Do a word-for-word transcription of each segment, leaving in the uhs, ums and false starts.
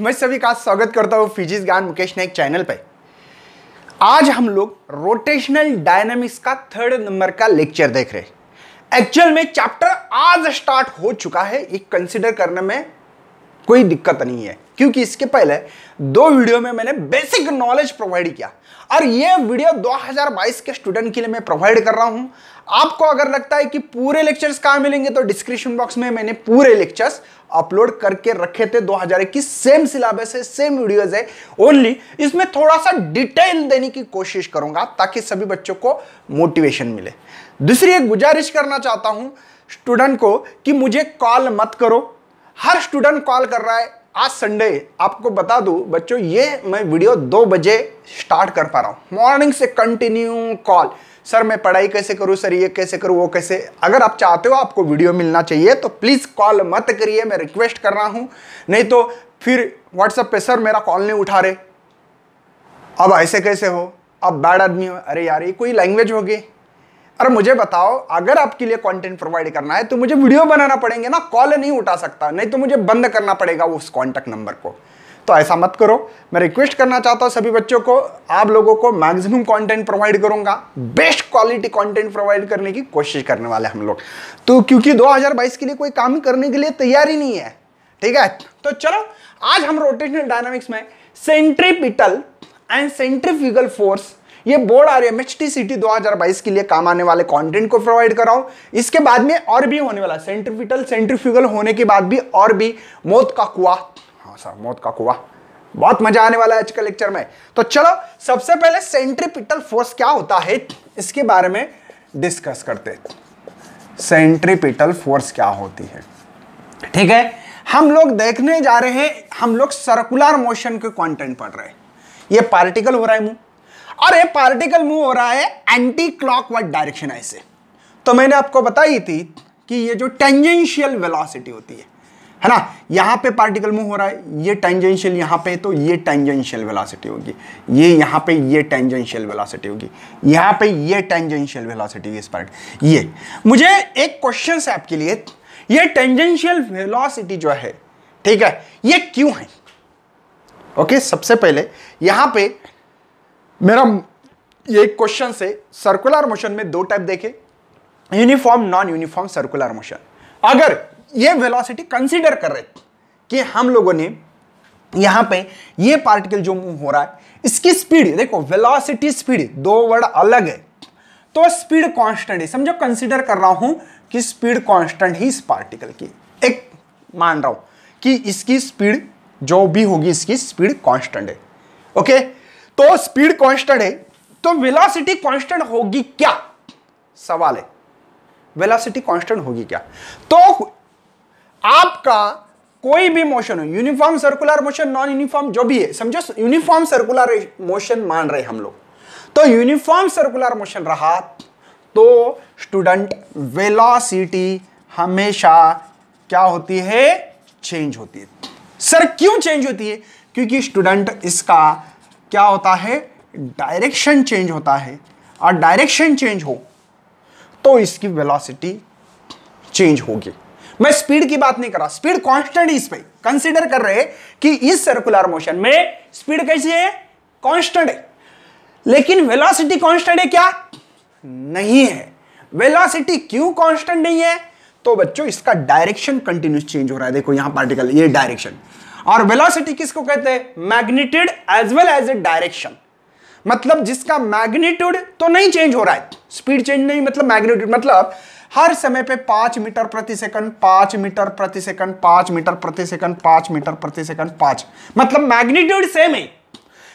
मैं सभी का स्वागत करता हूँ फिजिक्स ज्ञान मुकेश नायक चैनल पे। आज हम लोग रोटेशनल डायनामिक्स का थर्ड नंबर का लेक्चर देख रहे हैं। एक्चुअल में चैप्टर आज स्टार्ट हो चुका है, ये कंसिडर करने में कोई दिक्कत नहीं है, क्योंकि इसके पहले दो वीडियो में मैंने बेसिक नॉलेज प्रोवाइड किया और ये वीडियो दो हज़ार बाईस के स्टूडेंट के लिए मैं प्रोवाइड कर रहा हूं। आपको अगर लगता है कि पूरे लेक्चर्स कहाँ मिलेंगे तो डिस्क्रिप्शन बॉक्स में मैंने पूरे लेक्चर्स अपलोड करके रखे थे। दो हज़ार इक्कीस सेम सिलेबस है, सेम वीडियोस है, ओनली इसमें थोड़ा सा डिटेल देने की कोशिश करूंगा ताकि सभी बच्चों को मोटिवेशन मिले। दूसरी एक गुजारिश करना चाहता हूँ स्टूडेंट को कि मुझे कॉल मत करो। हर स्टूडेंट कॉल कर रहा है। आज संडे, आपको बता दूं बच्चों, ये मैं वीडियो दो बजे स्टार्ट कर पा रहा हूँ। मॉर्निंग से कंटिन्यू कॉल, सर मैं पढ़ाई कैसे करूँ, सर ये कैसे करूँ, वो कैसे। अगर आप चाहते हो आपको वीडियो मिलना चाहिए तो प्लीज़ कॉल मत करिए, मैं रिक्वेस्ट कर रहा हूँ। नहीं तो फिर व्हाट्सएप पे, सर मेरा कॉल नहीं उठा रहे, अब ऐसे कैसे हो, अब बैड आदमी हो। अरे यार, ये कोई लैंग्वेज होगी? और मुझे बताओ, अगर आपके लिए कंटेंट प्रोवाइड करना है तो मुझे वीडियो बनाना पड़ेंगे ना, कॉल नहीं उठा सकता, नहीं तो मुझे बंद करना पड़ेगा उस कॉन्टैक्ट नंबर को। तो ऐसा मत करो, मैं रिक्वेस्ट करना चाहता हूँ सभी बच्चों को। आप लोगों को मैक्सिमम कंटेंट प्रोवाइड करूंगा, बेस्ट क्वालिटी कंटेंट प्रोवाइड करने की कोशिश करने वाले हम लोग तो, क्योंकि दो हज़ार बाईस के लिए कोई काम करने के लिए तैयार ही नहीं है। ठीक है, तो चलो आज हम रोटेशनल डायनामिक्स में सेंट्रीपिटल एंड सेंट्रीफ्यूगल फोर्स, ये बोर्ड आ रही है M H T C T दो हज़ार बाईस के लिए काम आने वाले कंटेंट को प्रोवाइड कर रहा हूं। इसके बाद में और भी होने वाला, सेंट्रीपिटल सेंट्रीफ्यूगल होने के बाद भी और भी मौत का कुआं। हाँ सर, मौत का कुआं, बहुत मजा आने वाला है आज के लेक्चर में। तो चलो सबसे पहले सेंट्रीपिटल फोर्स क्या होता है इसके बारे में डिस्कस करते हैं। सेंट्रीपिटल फोर्स क्या होती है? ठीक है, हम लोग देखने जा रहे हैं, हम लोग सर्कुलर मोशन के कॉन्टेंट पढ़ रहे हैं। ये पार्टिकल हो रहा है मुंह, और ये पार्टिकल मूव हो रहा है एंटी क्लॉकवाइज डायरेक्शन ऐसे। तो मैंने आपको बताई थी कि ये जो टेंजेंशियल वेलोसिटी होती है है ना, यहाँ पे पार्टिकल मूव हो रहा है, ये टेंजेंशियल यहाँ पे, तो ये टेंजेंशियल वेलोसिटी होगी, ये यहाँ पे ये टेंजेंशियल वेलोसिटी होगी, यहाँ पे ये टेंजेंशियल वेलोसिटी होगी इस पार्ट। ये मुझे एक क्वेश्चन है आपके लिए, ये टेंजेंशियल वेलोसिटी जो है, ठीक है, ये क्यों है? ओके, सबसे पहले यहाँ पे मेरा ये क्वेश्चन से, सर्कुलर मोशन में दो टाइप देखे, uniform non uniform circular motion. अगर ये वेलोसिटी कंसीडर कर रहे कि हम लोगों ने यहाँ पे ये पार्टिकल जो मूव हो रहा है इसकी स्पीड, देखो वेलोसिटी स्पीड दो वर्ड अलग है, तो स्पीड कांस्टेंट है, समझो कंसीडर कर रहा हूं कि स्पीड कांस्टेंट ही इस पार्टिकल की, एक मान रहा हूं कि इसकी स्पीड जो भी होगी इसकी स्पीड कांस्टेंट है। ओके, तो स्पीड कांस्टेंट है तो वेलोसिटी कांस्टेंट होगी क्या? सवाल है, वेलोसिटी कांस्टेंट होगी क्या? तो आपका कोई भी मोशन हो, uniform circular motion, non uniform जो भी है, समझो यूनिफॉर्म सर्कुलर मोशन मान रहे हम लोग, तो यूनिफॉर्म सर्कुलर मोशन रहा तो स्टूडेंट वेलोसिटी हमेशा क्या होती है? चेंज होती है। सर क्यों चेंज होती है? क्योंकि स्टूडेंट इसका क्या होता है? डायरेक्शन चेंज होता है, और डायरेक्शन चेंज हो तो इसकी वेलोसिटी चेंज होगी। मैं स्पीड की बात नहीं कर रहा, स्पीड कांस्टेंट इस पे कंसीडर कर रहे कि इस सर्कुलर मोशन में स्पीड कैसी है? कांस्टेंट है। लेकिन वेलोसिटी कांस्टेंट है क्या? नहीं है। वेलोसिटी क्यों कांस्टेंट नहीं है? तो बच्चों इसका डायरेक्शन कंटिन्यूस चेंज हो रहा है। देखो यहां पार्टिकल, ये डायरेक्शन, और वेलोसिटी किसको कहते हैं? Magnitude as well as a direction. मतलब जिसका मैग्नीट्यूड तो नहीं चेंज हो रहा है, स्पीड चेंज नहीं, मतलब मैग्नीट्यूड, मतलब हर समय पे पांच मीटर प्रति सेकंड, पांच मीटर प्रति सेकंड, पांच मीटर प्रति सेकंड, पांच मीटर प्रति सेकंड, पांच, मतलब मैग्नीट्यूड सेम है,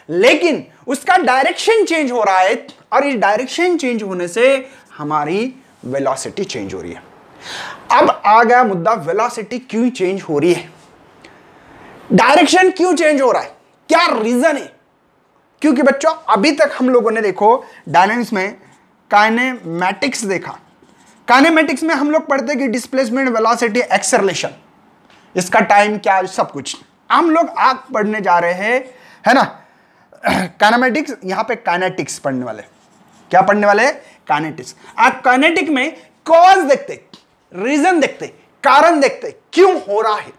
लेकिन उसका डायरेक्शन चेंज हो रहा है, और इस डायरेक्शन चेंज होने से हमारी वेलोसिटी चेंज हो रही है। अब आ गया मुद्दा, वेलोसिटी क्यों चेंज हो रही है, डायरेक्शन क्यों चेंज हो रहा है, क्या रीजन है? क्योंकि बच्चों अभी तक हम लोगों ने देखो डायनामिक्स में काइनेमैटिक्स देखा। काइनेमैटिक्स में हम लोग पढ़ते कि डिस्प्लेसमेंट, वेलोसिटी, एक्सेलरेशन, इसका टाइम क्या, सब कुछ हम लोग आग पढ़ने जा रहे हैं, है ना, काइनेमैटिक्स। यहाँ पे काइनेटिक्स पढ़ने वाले, क्या पढ़ने वाले? काइनेटिक्स। आप काइनेटिक में कॉज देखते, रीजन देखते, कारण देखते, क्यों हो रहा है।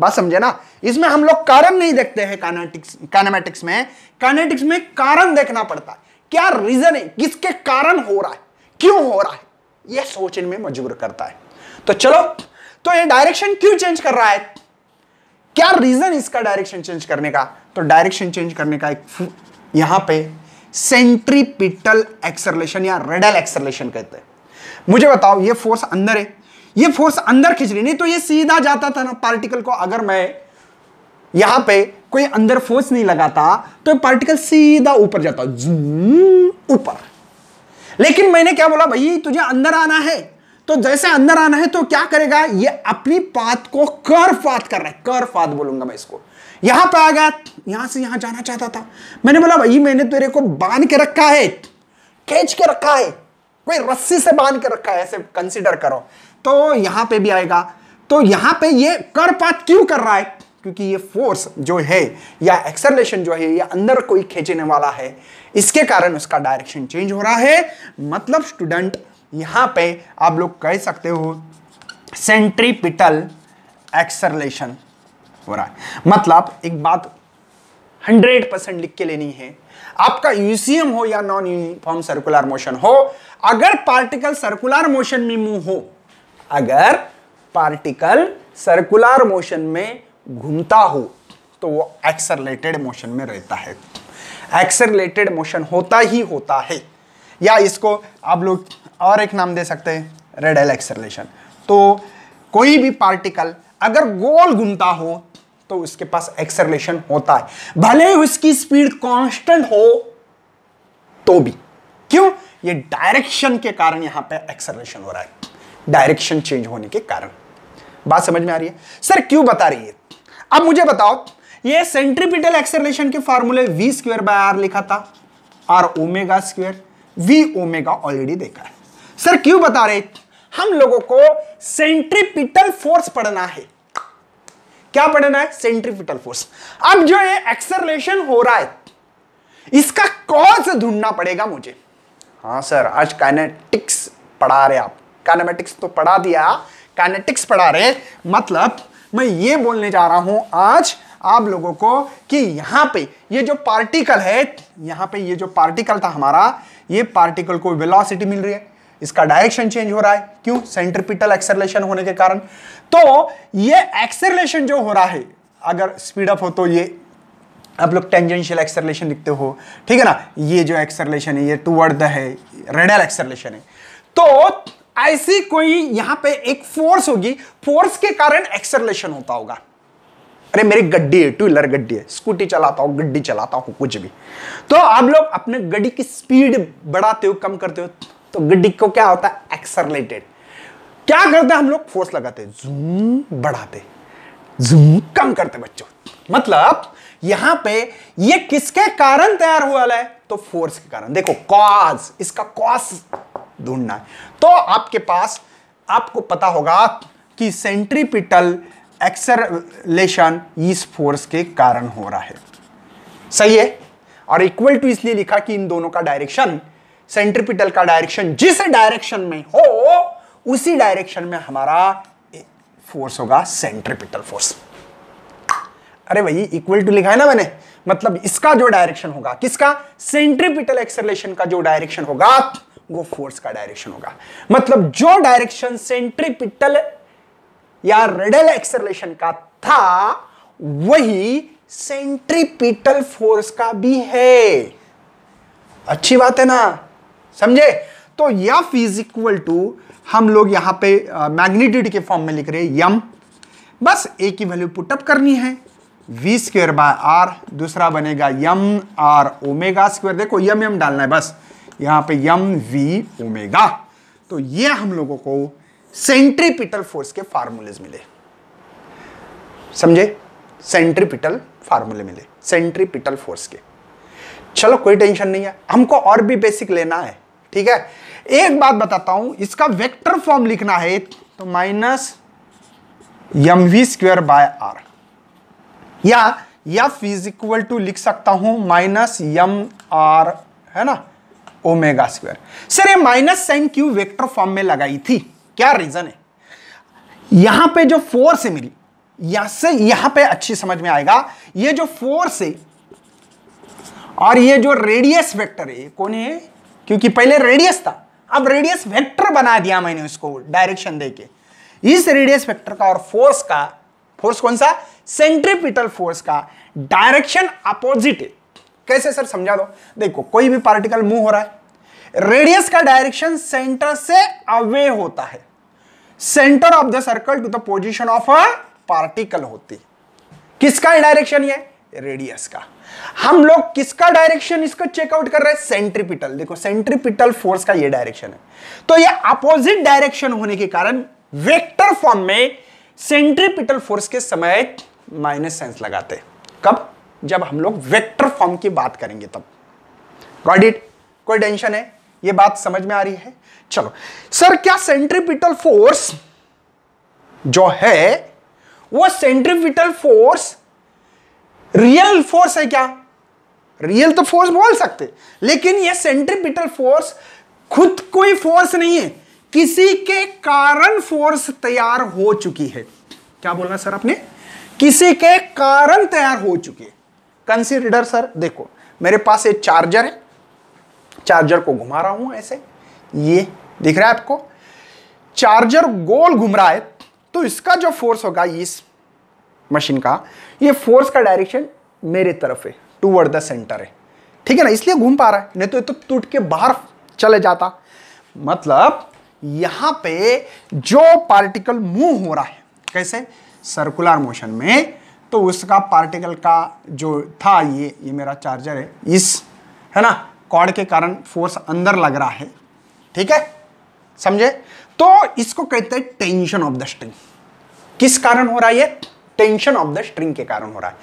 बात समझे ना। इसमें हम लोग कारण नहीं देखते हैं काइनेटिक्स काइनेमेटिक्स में। काइनेटिक्स में कारण देखना पड़ता है, क्या रीजन है, किसके कारण हो रहा है, क्यों हो रहा है, यह सोचने में मजबूर करता है। तो चलो, तो ये डायरेक्शन क्यों चेंज कर रहा है, क्या रीजन इसका डायरेक्शन चेंज करने का। तो डायरेक्शन चेंज करने का एक यहां पे सेंट्रीपिटल एक्सेलरेशन या रेडियल एक्सेलरेशन कहते हैं। मुझे बताओ, ये फोर्स अंदर है, ये फोर्स अंदर खींच रही, नहीं तो ये सीधा जाता था ना पार्टिकल को। अगर मैं यहां पे कोई अंदर फोर्स नहीं लगाता तो पार्टिकल सीधा ऊपर जाता, ऊपर। लेकिन मैंने क्या बोला, भाई तुझे अंदर आना है, तो जैसे अंदर आना है तो क्या करेगा, ये अपनी पाथ को कर्व पाथ कर रहा है, कर्व पाथ बोलूंगा मैं इसको। यहां पे आ गया, यहां से यहां जाना चाहता था, मैंने बोला भाई मैंने तेरे को बांध के रखा है, खींच के रखा है, कोई रस्सी से बांध के रखा है, ऐसे कंसीडर करो। तो यहां पे भी आएगा, तो यहां पे ये कर्व पाथ क्यों कर रहा है, क्योंकि ये फोर्स जो है या एक्सेलरेशन जो है या अंदर कोई खींचने वाला है, इसके कारण उसका डायरेक्शन चेंज हो रहा है। मतलब स्टूडेंट, यहां पे आप लोग कह सकते हो सेंट्रीपिटल एक्सेलरेशन हो रहा है। मतलब एक बात हंड्रेड परसेंट लिख के लेनी है, आपका यूसीएम हो या नॉन यूनिफॉर्म सर्कुलर मोशन हो, अगर पार्टिकल सर्कुलर मोशन में मूव हो, अगर पार्टिकल सर्कुलर मोशन में घूमता हो तो वो एक्सेलरेटेड मोशन में रहता है। एक्सेलरेटेड मोशन होता ही होता है, या इसको आप लोग और एक नाम दे सकते हैं, रेडियल एक्सेलरेशन। तो कोई भी पार्टिकल अगर गोल घूमता हो तो उसके पास एक्सेलरेशन होता है, भले उसकी स्पीड कांस्टेंट हो तो भी। क्यों, ये डायरेक्शन के कारण यहां पे एक्सेलरेशन हो रहा है, डायरेक्शन चेंज होने के कारण। बात समझ में आ रही है सर, क्यों बता रही है। अब मुझे बताओ, ये सेंट्रीपिटल एक्सेलरेशन के फॉर्मूले वी स्क्वायर बाय आर लिखा था, are omega square, we omega already देखा है। सर क्यों बता रहे, हम लोगों को सेंट्रीपिटल फोर्स पढ़ना है। क्या पढ़ना है, सेंट्रीपिटल फोर्स। अब जो ये एक्सेलरेशन हो रहा है इसका कॉज ढूंढना पड़ेगा मुझे। हाँ सर, आज काइनेटिक्स पढ़ा रहे आप, काइनेमेटिक्स तो पढ़ा दिया, काइनेटिक्स पढ़ा रहे। मतलब मैं ये बोलने जा रहा हूं आज आप लोगों को कि यहां पे ये जो पार्टिकल है, यहां पे ये जो पार्टिकल था हमारा, ये पार्टिकल को वेलोसिटी मिल रही है, इसका डायरेक्शन चेंज हो रहा है। क्यों, सेंट्रीपिटल एक्सेलरेशन होने के कारण। तो ये एक्सेलरेशन जो हो रहा है, अगर स्पीड अप हो तो ये आप लोग टेंजेंशियल एक्सेलरेशन लिखते हो, ठीक है ना। ये जो एक्सेलरेशन है ये टुवर्ड द है, रेडियल एक्सेलरेशन है। तो ऐसी कोई यहां पे एक फोर्स होगी, फोर्स के कारण एक्सेलरेशन होता होगा। अरे मेरी गड्डी है, टू व्हीलर गड्डी है, स्कूटी चलाता हूं, गड्डी चलाता हूं, कुछ भी। तो आप लोग अपने गड्डी की स्पीड बढ़ाते हो, कम करते हो, तो गड्डी को क्या होता है, एक्सेलरेटेड। क्या करते हैं हम लोग, फोर्स लगाते हैं, जूम बढ़ाते, जूम कम करते बच्चों। मतलब यहां पे ये किसके कारण तैयार हुआ है, तो फोर्स के कारण। देखो कॉज, इसका कॉज ढूंढना है। तो आपके पास, आपको पता होगा कि सेंट्रीपिटल एक्सेलरेशन इस फोर्स के कारण हो रहा है, सही है। और इक्वल टू इसलिए लिखा कि इन दोनों का डायरेक्शन, सेंट्रीपिटल का डायरेक्शन जिस डायरेक्शन में हो उसी डायरेक्शन में हमारा फोर्स होगा, सेंट्रीपिटल फोर्स। अरे भाई इक्वल टू लिखा है ना मैंने, मतलब इसका जो डायरेक्शन होगा, किसका, सेंट्रीपिटल एक्सेलरेशन का जो डायरेक्शन होगा वो फोर्स का डायरेक्शन होगा। मतलब जो डायरेक्शन सेंट्रीपिटल या रेडियल एक्सेलरेशन का था वही सेंट्रीपिटल फोर्स का भी है। अच्छी बात है ना, समझे। तो एफ इज इक्वल टू हम लोग यहां पे मैग्नीट्यूड के फॉर्म में लिख रहे हैं यम, बस ए की वैल्यू पुटअप करनी है, वी स्क्वायर बाय आर, दूसरा बनेगा यम आर ओमेगा स्क्वायर। देखो यम यम डालना है बस, यहां पे यम वी ओमेगा। तो ये हम लोगों को सेंट्रीपिटल फोर्स के फार्मूलेज मिले, समझे, सेंट्रीपिटल फार्मूले मिले सेंट्रीपिटल फोर्स के। चलो कोई टेंशन नहीं है, हमको और भी बेसिक लेना है, ठीक है। एक बात बताता हूं, इसका वेक्टर फॉर्म लिखना है तो minus Yama we square by are, या एफ इज इक्वल टू लिख सकता हूं माइनस यम आर, है ना, ओमेगा स्क्वायर। सर ये माइनस साइन क्यों वेक्टर फॉर्म में लगाई थी, क्या रीजन है। यहां पे जो फोर्स है मेरी, यहां से यहां पे अच्छी समझ में आएगा। ये जो फोर्स है और ये जो रेडियस वेक्टर है कौन है, क्योंकि पहले रेडियस था अब रेडियस वेक्टर बना दिया मैंने उसको डायरेक्शन देके। इस रेडियस वेक्टर का और फोर्स का, फोर्स कौन सा, सेंट्रीपिटल फोर्स का डायरेक्शन अपोजिट है। कैसे सर समझा दो। देखो कोई भी पार्टिकल मूव हो रहा है, रेडियस का डायरेक्शन सेंटर से अवे होता है, centre of the circle to the position of a particle होती। किसका डायरेक्शन ये, रेडियस का। हम लोग किसका डायरेक्शन इसको चेकआउट कर रहे हैं, सेंट्रीपिटल। देखो सेंट्रीपिटल फोर्स का ये डायरेक्शन है, तो ये अपोजिट डायरेक्शन होने के कारण वेक्टर फॉर्म में सेंट्रीपिटल फोर्स के समय माइनस साइन लगाते। कब, जब हम लोग वेक्टर फॉर्म की बात करेंगे तब। गॉट इट, कोई टेंशन है, ये बात समझ में आ रही है। चलो सर क्या सेंट्रीपिटल फोर्स जो है वो सेंट्रीपिटल फोर्स रियल फोर्स है क्या? रियल तो फोर्स बोल सकते, लेकिन ये सेंट्रीपिटल फोर्स खुद कोई फोर्स नहीं है, किसी के कारण फोर्स तैयार हो चुकी है। क्या बोलना सर आपने, किसी के कारण तैयार हो चुकी है। कंसीडर सर देखो मेरे पास ये चार्जर है, चार्जर को घुमा रहा हूं ऐसे, ये दिख रहा है आपको, चार्जर गोल घूम रहा है, तो इसका जो फोर्स होगा इस मशीन का, ये फोर्स का डायरेक्शन मेरे तरफ है, टूवर्ड द सेंटर है, ठीक है ना, इसलिए घूम पा रहा है, नहीं तो ये तो टूट के बाहर चले जाता। मतलब यहां पे जो पार्टिकल मूव हो रहा है कैसे, सर्कुलर मोशन में, तो उसका पार्टिकल का जो था ये ये मेरा चार्जर है, इस है ना कॉर्ड के कारण फोर्स अंदर लग रहा है, ठीक है समझे। तो इसको कहते हैं टेंशन ऑफ द स्ट्रिंग। किस कारण हो रहा है ये, टेंशन ऑफ द स्ट्रिंग के कारण हो रहा है।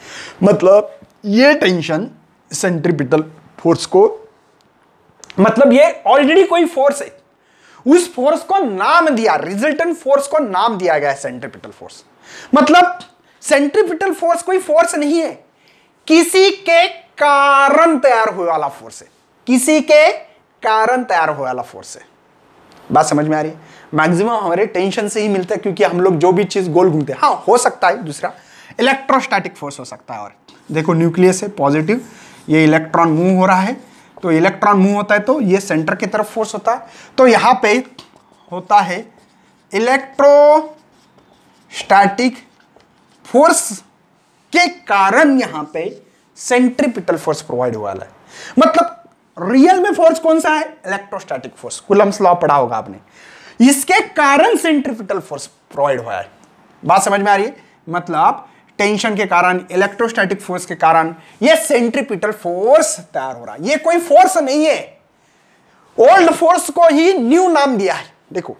मतलब ये टेंशन सेंट्रीपिटल फोर्स को, मतलब ये ऑलरेडी कोई फोर्स है, उस फोर्स को नाम दिया, रिजल्टेंट फोर्स को नाम दिया गया है सेंट्रीपिटल फोर्स। मतलब सेंट्रीपिटल फोर्स कोई फोर्स नहीं है, किसी के कारण तैयार होने वाला फोर्स है, किसी के कारण तैयार होने वाला फोर्स है। बात समझ में आ रही है। मैक्सिमम हमारे टेंशन से ही मिलता है, क्योंकि हम लोग जो भी चीज गोल घूमते हैं, हाँ हो सकता है दूसरा इलेक्ट्रोस्टैटिक फोर्स हो सकता है। और देखो न्यूक्लियस है पॉजिटिव, ये इलेक्ट्रॉन मूव हो रहा है, तो इलेक्ट्रॉन मूव होता है तो ये सेंटर की तरफ फोर्स होता है, तो यहाँ पे होता है इलेक्ट्रोस्टैटिक फोर्स के कारण यहाँ पे सेंट्रीपिटल फोर्स प्रोवाइड हुआ है। मतलब रियल में फोर्स कौन सा है, इलेक्ट्रोस्टैटिक फोर्स, कूलम्स लॉ पढ़ा होगा आपने, इसके कारण सेंट्रीपिटल फोर्स प्रोवाइड हुआ है। बात समझ में आ रही है। मतलब टेंशन के कारण, इलेक्ट्रोस्टैटिक फोर्स के कारण ये सेंट्रीपिटल फोर्स तैयार हो रहा है, ये कोई फोर्स नहीं है। ओल्ड फोर्स को ही न्यू नाम दिया है। देखो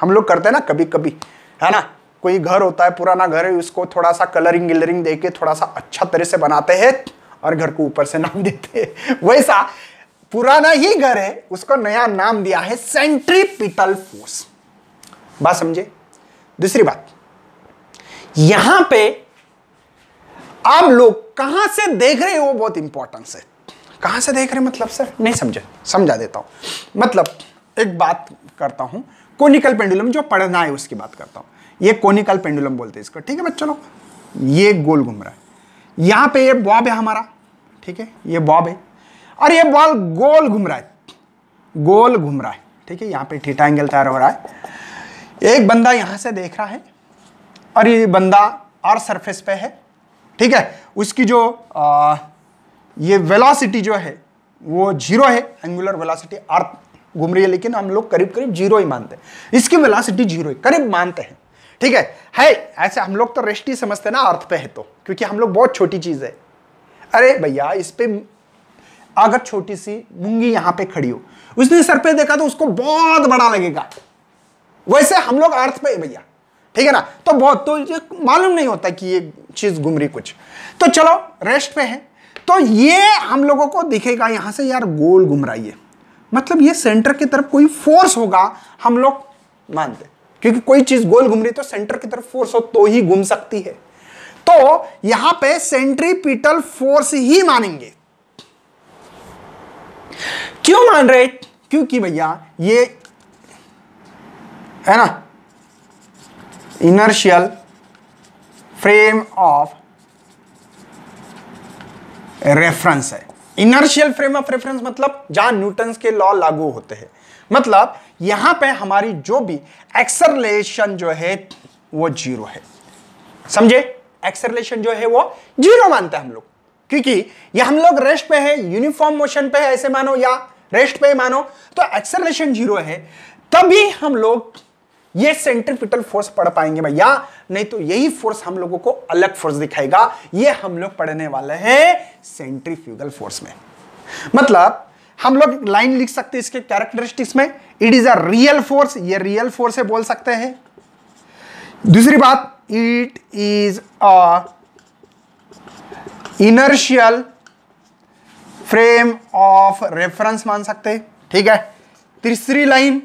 हम लोग करते हैं ना कभी कभी, है ना, कोई घर होता है, पुराना घर है, उसको थोड़ा सा कलरिंग गिलरिंग देके थोड़ा सा अच्छा तरह से बनाते हैं और घर को ऊपर से नाम देते हैं। वैसा पुराना ही घर है, उसको नया नाम दिया है सेंट्रीपिटल फोर्स। बात समझे। दूसरी बात, यहां पे आप लोग कहां से देख रहे हो वो बहुत इंपॉर्टेंस है। कहां से देख रहे, मतलब सर नहीं समझे, समझा देता हूं। मतलब एक बात करता हूं, कोनिकल पेंडुलम जो पढ़ना है उसकी बात करता हूं। ये कोनिकल पेंडुलम बोलते हैं इसको, ठीक है बच्चों लोग। ये गोल घूम रहा है, यहां पे ये बॉब है हमारा, ठीक है, ये बॉब है और ये बॉल गोल घूम रहा है, गोल घूम रहा है, ठीक है। यहाँ पे थीटा एंगल तैयार हो रहा है। एक बंदा यहाँ से देख रहा है और ये बंदा और सरफेस पे है, ठीक है। उसकी जो आ, ये वेलोसिटी जो है वो जीरो है, एंगुलर वेलोसिटी अर्थ घूम रही है, लेकिन हम लोग करीब करीब जीरो ही मानते हैं, इसकी वेलोसिटी जीरो ही करीब मानते हैं, ठीक है। है ऐसे हम लोग तो रेस्ट ही समझते हैं ना अर्थ पे है तो, क्योंकि हम लोग बहुत छोटी चीज़ है। अरे भैया इस पर अगर छोटी सी मूंगी यहां पे खड़ी हो, उसने सर पे देखा तो उसको बहुत बड़ा लगेगा। वैसे हम लोग अर्थ पे भैया, ठीक है ना, तो बहुत तो मालूम नहीं होता कि ये चीज घूम रही कुछ। तो चलो रेस्ट पे है तो ये हम लोगों को दिखेगा यहां से, यार गोल घूम रहा है, मतलब ये सेंटर की तरफ कोई फोर्स होगा हम लोग मानते, क्योंकि कोई चीज गोल घूम रही तो सेंटर की तरफ फोर्स हो तो ही घूम सकती है। तो यहां पर सेंट्रीपिटल फोर्स ही मानेंगे। क्यों मान रहे, क्योंकि भैया ये है ना इनर्शियल फ्रेम ऑफ रेफरेंस है। इनर्शियल फ्रेम ऑफ रेफरेंस मतलब जहां न्यूटन के लॉ लागू होते हैं, मतलब यहां पे हमारी जो भी एक्सेलरेशन जो है वो जीरो है। समझे, एक्सेलरेशन जो है वो जीरो मानते हैं हम लोग, क्योंकि ये हम लोग रेस्ट पे है, यूनिफॉर्म मोशन पे है, ऐसे मानो या रेस्ट पे मानो, तो एक्सेलरेशन जीरो है, तभी हम लोग ये सेंट्रीपिटल फोर्स पढ़ पाएंगे भैया, नहीं तो यही फोर्स हम लोगों को अलग फोर्स दिखाएगा। ये हम लोग पढ़ने वाले हैं सेंट्रीफ्यूगल फोर्स में। मतलब हम लोग लाइन लिख सकते हैं इसके कैरेक्टरिस्टिक्स में, it is a real force, ये रियल फोर्स है बोल सकते हैं। दूसरी बात, it is a inertial frame of reference मान सकते हैं, ठीक है। तीसरी लाइन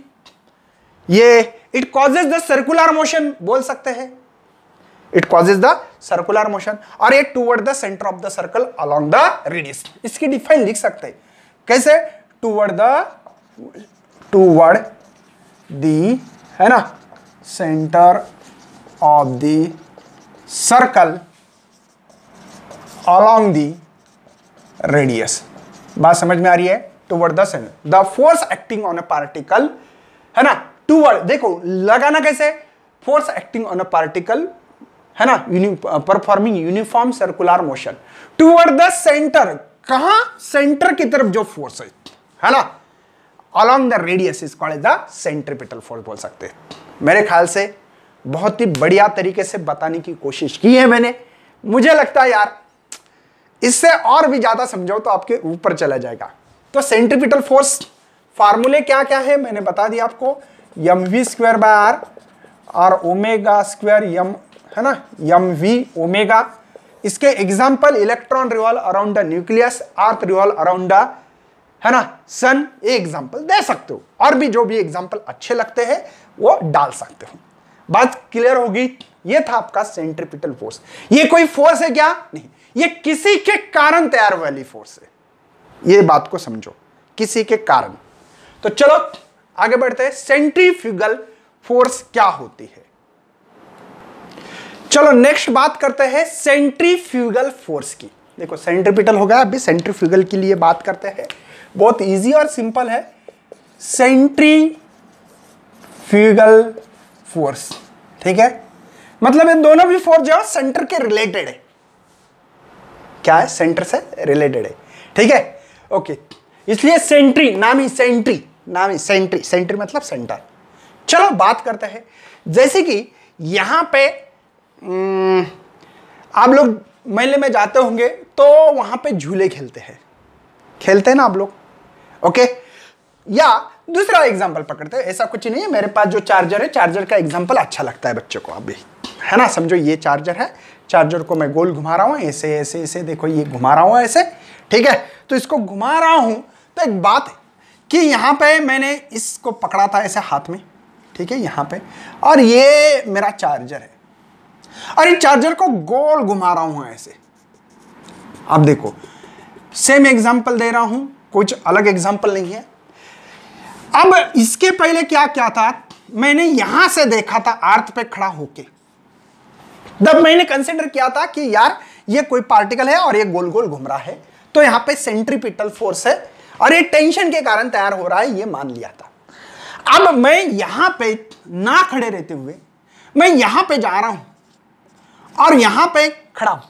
ये it causes the circular motion बोल सकते हैं, it causes the circular motion, और ये toward the centre of the circle along the radius, इसकी डिफाइन लिख सकते हैं कैसे, टूवर्ड द टूवर्ड दी है ना centre of the circle along the radius. बात समझ में आ रही है, toward the centre, the force acting on a particle है ना, टूवर्ड, देखो लगाना कैसे, force acting on a particle है ना performing uniform circular motion toward the centre, कहां, सेंटर की तरफ जो फोर्स है है ना along the radius is called the centripetal force बोल सकते हैं। मेरे ख्याल से बहुत ही बढ़िया तरीके से बताने की कोशिश की है मैंने, मुझे लगता है यार इससे और भी ज्यादा समझाओ तो आपके ऊपर चला जाएगा। तो सेंट्रीपिटल फोर्स फार्मूले क्या क्या है मैंने बता दिया आपको, M V square by are और ओमेगा स्क्वायर यम है ना यम वी ओमेगा। इसके example electron revolve around the nucleus, earth revolve around the है ना सन, ये एग्जाम्पल दे सकते हो, और भी जो भी एग्जाम्पल अच्छे लगते हैं वो डाल सकते हो। बात क्लियर होगी। ये था आपका सेंट्रीपिटल फोर्स। ये कोई फोर्स है क्या? नहीं, ये किसी के कारण तैयार वाली फोर्स है, ये बात को समझो, किसी के कारण। तो चलो आगे बढ़ते हैं, सेंट्रीफ्यूगल फोर्स क्या होती है। चलो नेक्स्ट बात करते हैं सेंट्रीफ्यूगल फोर्स की। देखो सेंट्रीपिटल हो गया, अभी सेंट्रीफ्यूगल के लिए बात करते हैं, बहुत इजी और सिंपल है। सेंट्रीफ्यूगल फोर्स, ठीक है, मतलब ये दोनों भी फोर्स जो है सेंटर के रिलेटेड है, क्या है, सेंटर से रिलेटेड है, ठीक है, ओके, इसलिए सेंट्री नाम ही, सेंट्री नाम ही, सेंट्री सेंट्री मतलब सेंटर। चलो बात करते हैं, जैसे कि यहाँ पे न, आप लोग मेले में जाते होंगे तो वहाँ पे झूले खेलते हैं, खेलते हैं ना आप लोग, ओके। या दूसरा एग्जाम्पल पकड़ते हैं, ऐसा कुछ नहीं है, मेरे पास जो चार्जर है, चार्जर का एग्जाम्पल अच्छा लगता है बच्चों को अभी, है ना, समझो ये चार्जर है, चार्जर को मैं गोल घुमा रहा हूँ, ऐसे ऐसे ऐसे, देखो ये घुमा रहा हूँ ऐसे, ठीक है, तो इसको घुमा रहा हूँ, तो एक बात है कि यहाँ पे मैंने इसको पकड़ा था ऐसे हाथ में, ठीक है, यहाँ पे, और ये मेरा चार्जर है, और इस चार्जर को गोल घुमा रहा हूँ ऐसे। अब देखो सेम एग्जाम्पल दे रहा हूँ, कुछ अलग एग्जाम्पल नहीं है। अब इसके पहले क्या क्या था, मैंने यहाँ से देखा था अर्थ पे खड़ा होके, तब मैंने कंसिडर किया था कि यार ये कोई पार्टिकल है और ये गोल गोल घूम रहा है, तो यहाँ पे सेंट्रीपिटल फोर्स है और ये टेंशन के कारण तैयार हो रहा है, ये मान लिया था। अब मैं यहाँ पे ना खड़े रहते हुए मैं यहाँ पे जा रहा हूँ और यहाँ पे खड़ा हूँ,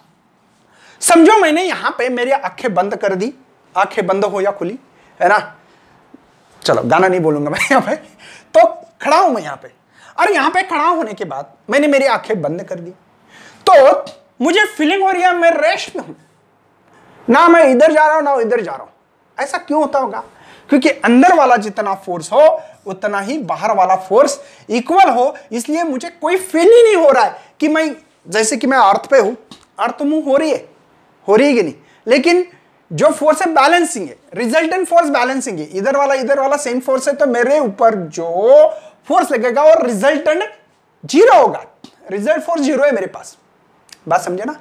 समझो मैंने यहाँ पे मेरी आंखें बंद कर दी, आंखें बंद हो या खुली है ना, चलो गाना नहीं बोलूंगा मैं, यहाँ पे तो खड़ा हूँ मैं यहाँ पे, और यहाँ पे खड़ा होने के बाद मैंने मेरी आंखें बंद कर दी, तो मुझे फीलिंग हो रही है मैं रेस्ट में हूं ना, मैं इधर जा रहा हूं ना इधर जा रहा हूं। ऐसा क्यों होता होगा? क्योंकि अंदर वाला जितना फोर्स हो उतना ही बाहर वाला फोर्स इक्वल हो, इसलिए मुझे कोई फील ही नहीं हो रहा है कि मैं, जैसे कि मैं अर्थ पे हूं, अर्थ मूव हो रही है, हो रही है कि नहीं, लेकिन जो फोर्स है बैलेंसिंग है, रिजल्टेंट फोर्स बैलेंसिंग है, इधर वाला इधर वाला सेम फोर्स है, तो मेरे ऊपर जो फोर्स लगेगा और रिजल्टेंट जीरो होगा, रिजल्ट फोर्स जीरो है मेरे पास। बात समझे ना,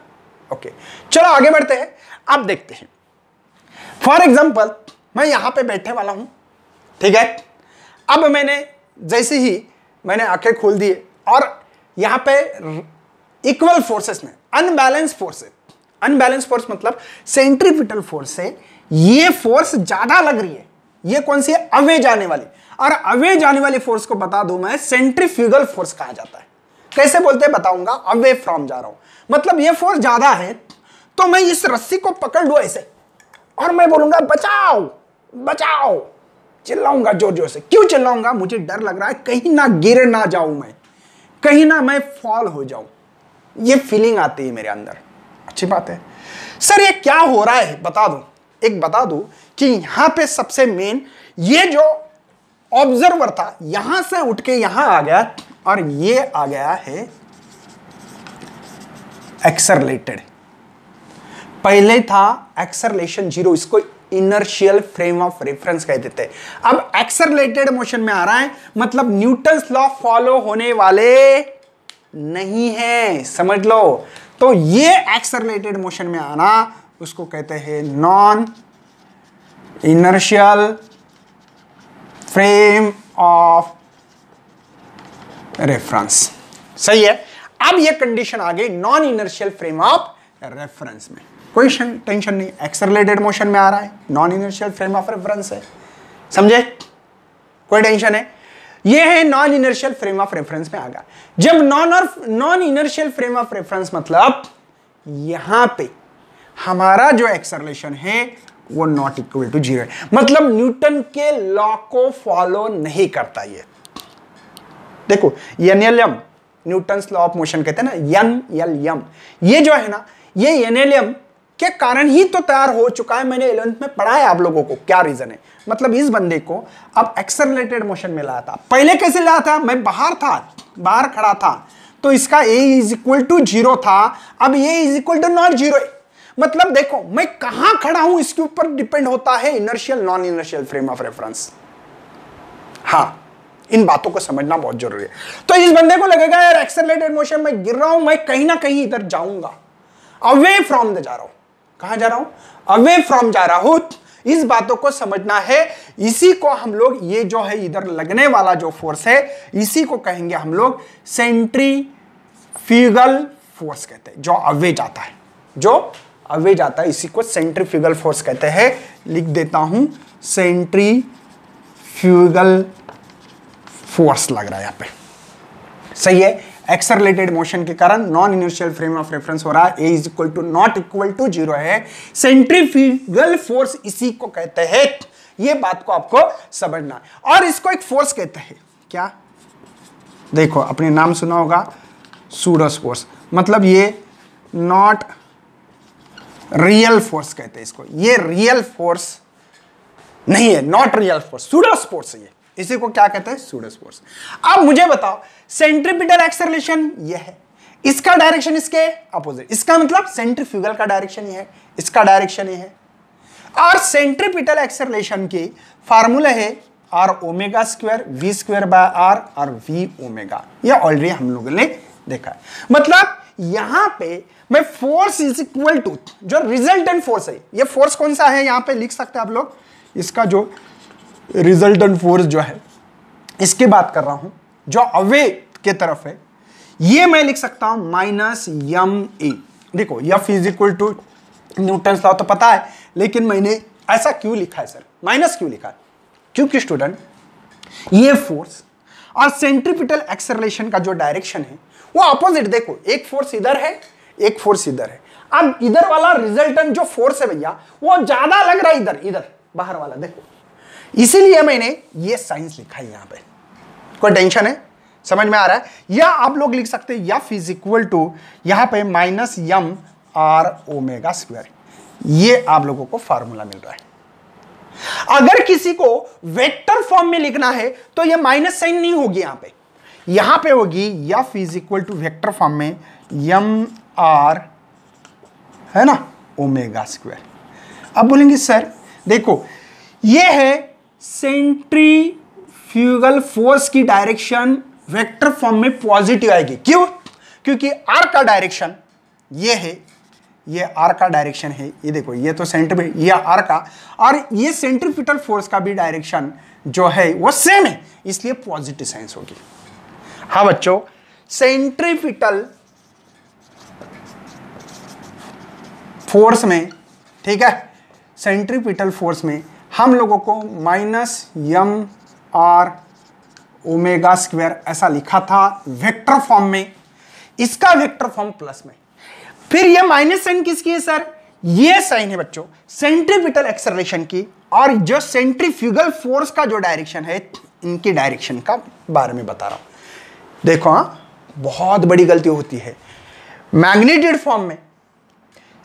ओके। चलो आगे बढ़ते हैं, आप देखते हैं, फॉर एग्जाम्पल मैं यहाँ पे बैठने वाला हूँ, ठीक है, अब मैंने जैसे ही मैंने आंखें खोल दी और यहाँ पे इक्वल फोर्सेस में अनबैलेंस फोर्स, अनबैलेंस फोर्स मतलब सेंट्रीपिटल फोर्स से ये फोर्स ज्यादा लग रही है, ये कौन सी है, अवे जाने वाली, और अवे जाने वाली फोर्स को बता दूं मैं सेंट्रीफ्यूगल फोर्स कहा जाता है। कैसे बोलते हैं बताऊंगा, अवे फ्रॉम जा रहा हूं मतलब ये फोर्स ज्यादा है तो मैं इस रस्सी को पकड़ लूं ऐसे और मैं बोलूंगा बचाओ बचाओ, चिल्लाऊंगा जोर जोर से। क्यों चिल्लाऊंगा, मुझे डर लग रहा है कहीं ना गिर ना जाऊं मैं, कहीं ना मैं फॉल हो जाऊं, ये फीलिंग आती है मेरे अंदर। अच्छी बात है सर, ये क्या हो रहा है बता दूं, एक बता दूं कि यहां पे सबसे मेन ये जो ऑब्जर्वर था यहां से उठ के यहां आ गया और ये आ गया है एक्सेलरेटेड। पहले था एक्सेलरेशन जीरो, इसको इनर्शियल फ्रेम ऑफ रेफरेंस कह देते हैं। अब एक्सेलरेटेड मोशन में आ रहा है मतलब न्यूटन्स लॉ फॉलो होने वाले नहीं है, समझ लो। तो ये एक्सेलरेटेड मोशन में आना उसको कहते हैं non inertial frame of reference, सही है। अब ये कंडीशन आ गई non inertial frame of reference में, कोई टेंशन नहीं, एक्सेलरेटेड मोशन में आ रहा है, non inertial frame of reference है, समझे, कोई टेंशन है। ये है non inertial frame of reference में आ गया। जब नॉन और non inertial frame of reference मतलब यहां पे हमारा जो एक्सेलरेशन है वो नॉट इक्वल टू जीरो, मतलब न्यूटन के लॉ को फॉलो नहीं करता ये। देखो NLM, Newton's law of motion कहते हैं ना, एनएलएम, ये जो है ना ये एनएलएम के कारण ही तो तैयार हो चुका है, मैंने इलेवेंथ में पढ़ा है आप लोगों को क्या रीजन है। मतलब इस बंदे को अब एक्सेलरेटेड मोशन में लाया था, पहले कैसे लाया था, मैं बाहर था, बाहर खड़ा था तो इसका A is equal to zero था, अब A is equal to not zero, मतलब देखो मैं कहां खड़ा हूं इसके ऊपर डिपेंड होता है inertial non inertial frame of reference. हाँ, इन बातों को समझना बहुत जरूरी है। तो इस बंदे को लगेगा यार एक्सेलरेटेड मोशन में गिर रहा हूं मैं, कहीं ना कहीं इधर जाऊंगा, अवे फ्रॉम द जा रहा हूं, कहां जा रहा हूं, अवे फ्रॉम जा रहा हूं, इस बातों को समझना है। इसी को हम लोग, ये जो है इधर लगने वाला जो फोर्स है इसी को कहेंगे हम लोग सेंट्रीफ्यूगल फोर्स कहते हैं, जो अवे जाता है, जो अवे जाता है इसी को सेंट्रीफ्यूगल फोर्स कहते हैं। लिख देता हूं सेंट्रीफ्यूगल फोर्स लग रहा है यहां पे, सही है। एक्सेलरेटेड मोशन के कारण non inertial frame of reference हो रहा है, ए is equal to not equal to zero है, सेंट्रीफ्यूगल फोर्स इसी को कहते हैं, ये बात को आपको समझना है। और इसको एक फोर्स कहते हैं, क्या, देखो अपने नाम सुना होगा सूडोस फोर्स, मतलब ये नॉट रियल फोर्स कहते हैं इसको, ये रियल फोर्स नहीं है, not real force, pseudo force है, इसी को क्या कहते हैं, सूडोस फोर्स। अब मुझे बताओ सेंट्रीपिटल एक्सेलरेशन ये है, इसका डायरेक्शन इसके अपोजिट, इसका मतलब सेंट्रीफ्यूगल का डायरेक्शन ये है, इसका डायरेक्शन ये है। और सेंट्रीपिटल एक्सेलरेशन की फार्मूला है are omega square we square by are और वी ओमेगा, ये ऑलरेडी हम लोगों ने देखा है। मतलब यहां पे मैं फोर्स इज इक्वल टू जो रिजल्टेंट फोर्स है, ये फोर्स कौन सा है, यहां पे लिख सकते हैं आप लोग, इसका जो रिजल्टेंट फोर्स जो है इसकी बात कर रहा हूं जो अवे के तरफ है, ये मैं लिख सकता हूं माइनस यम ए। देखो F is equal to Newton's law तो पता है, लेकिन मैंने ऐसा क्यों लिखा है सर, माइनस क्यों लिखा है, क्योंकि स्टूडेंट ये फोर्स और सेंट्रीपिटल एक्सेलरेशन का जो डायरेक्शन है वो अपोजिट, देखो एक फोर्स इधर है एक फोर्स इधर है। अब इधर वाला रिजल्टेंट जो फोर्स है भैया वो ज्यादा लग रहा है इधर, इधर बाहर वाला, देखो इसीलिए मैंने ये साइंस लिखा है यहां पे, कोई टेंशन है, समझ में आ रहा है। या आप लोग लिख सकते हैं एफ इज इक्वल टू यहां पे minus M R omega square, ये आप लोगों को फार्मूला मिल रहा है। अगर किसी को वेक्टर फॉर्म में लिखना है तो ये माइनस साइन नहीं होगी यहां पे, यहां पे होगी F is equal to vector form में यम आर है ना ओमेगा स्क्वायर। अब बोलेंगे सर देखो ये है सेंट्रीफ्यूगल फोर्स की डायरेक्शन वेक्टर फॉर्म में पॉजिटिव आएगी, क्यों, क्योंकि आर का डायरेक्शन ये है, ये आर का डायरेक्शन है, ये देखो ये तो सेंट्री, ये आर का, और ये सेंट्रीपिटल फोर्स का भी डायरेक्शन जो है वो सेम है, इसलिए पॉजिटिव साइंस होगी। हाँ बच्चों, सेंट्रीपिटल फोर्स में, ठीक है, सेंट्रीपिटल फोर्स में हम लोगों को minus M R omega square ऐसा लिखा था वेक्टर फॉर्म में, इसका वेक्टर फॉर्म प्लस में। फिर ये माइनस साइन किसकी है सर? ये साइन है बच्चों सेंट्रीपिटल एक्सेलरेशन की, और जो सेंट्रीफ्यूगल फोर्स का जो डायरेक्शन है, इनकी डायरेक्शन का बारे में बता रहा हूं। देखो हाँ, बहुत बड़ी गलती होती है। मैग्नीट्यूड फॉर्म में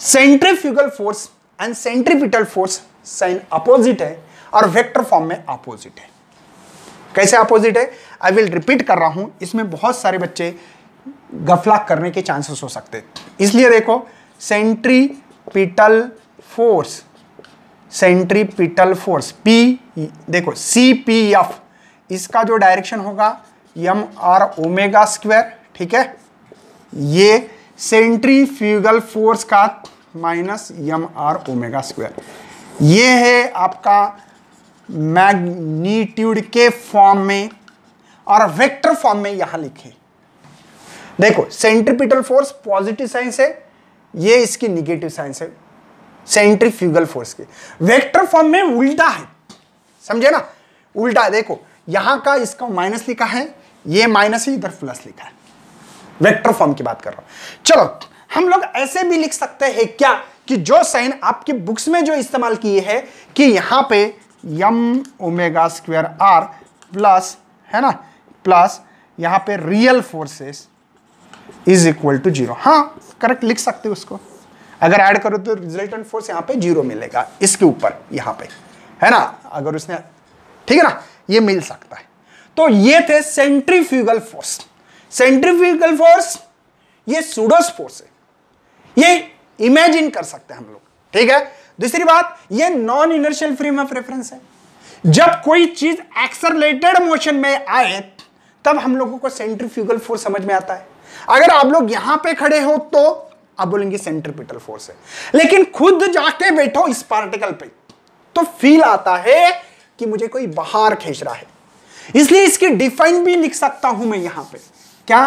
centrifugal force and centripetal force sign opposite है, और वेक्टर फॉर्म में अपोजिट है। कैसे अपोजिट है? आई विल रिपीट कर रहा हूं, इसमें बहुत सारे बच्चे गफला करने के चांसेस हो सकते, इसलिए देखो centripetal force, centripetal force P, देखो सी पी एफ, इसका जो डायरेक्शन होगा यम आर ओमेगा स्क्वायर, ठीक है, ये सेंट्रीफ्यूगल फोर्स का minus M R omega square, ये है आपका मैग्नीट्यूड के फॉर्म में, और वेक्टर फॉर्म में यहां लिखे। देखो सेंट्रीपिटल फोर्स पॉजिटिव साइंस है, ये इसकी निगेटिव साइंस है सेंट्रीफ्यूगल फोर्स की। वेक्टर फॉर्म में उल्टा है, समझे ना, उल्टा है। देखो यहां का इसका माइनस लिखा है, ये माइनस है, इधर प्लस लिखा है, वेक्टर फॉर्म की बात कर रहा हूं। चलो हम लोग ऐसे भी लिख सकते हैं क्या कि जो साइन आपकी बुक्स में जो इस्तेमाल किए है कि यहां पे यम ओमेगा स्क्वायर आर प्लस, है ना, प्लस यहां पे real forces is equal to zero. हाँ करेक्ट लिख सकते हो उसको, अगर ऐड करो तो रिजल्टेंट फोर्स यहाँ पे जीरो मिलेगा इसके ऊपर, यहाँ पे, है ना, अगर उसने, ठीक है ना, ये मिल सकता है। तो ये थे सेंट्रीफ्यूगल फोर्स। सेंट्रीफ्यूगल फोर्स ये सूडोस फोर्स है, ये इमेजिन कर सकते हैं हम लोग, ठीक है। दूसरी बात, ये non inertial frame of reference है, जब कोई चीज एक्सेलरेटेड मोशन में आए तब हम लोगों को सेंट्रीफ्यूगल फोर्स समझ में आता है। अगर आप लोग यहां पे खड़े हो तो आप बोलेंगे सेंट्रीपिटल फोर्स है, लेकिन खुद जाके बैठो इस पार्टिकल पे तो फील आता है कि मुझे कोई बाहर खींच रहा है। इसलिए इसकी डिफाइन भी लिख सकता हूं मैं यहां पे, क्या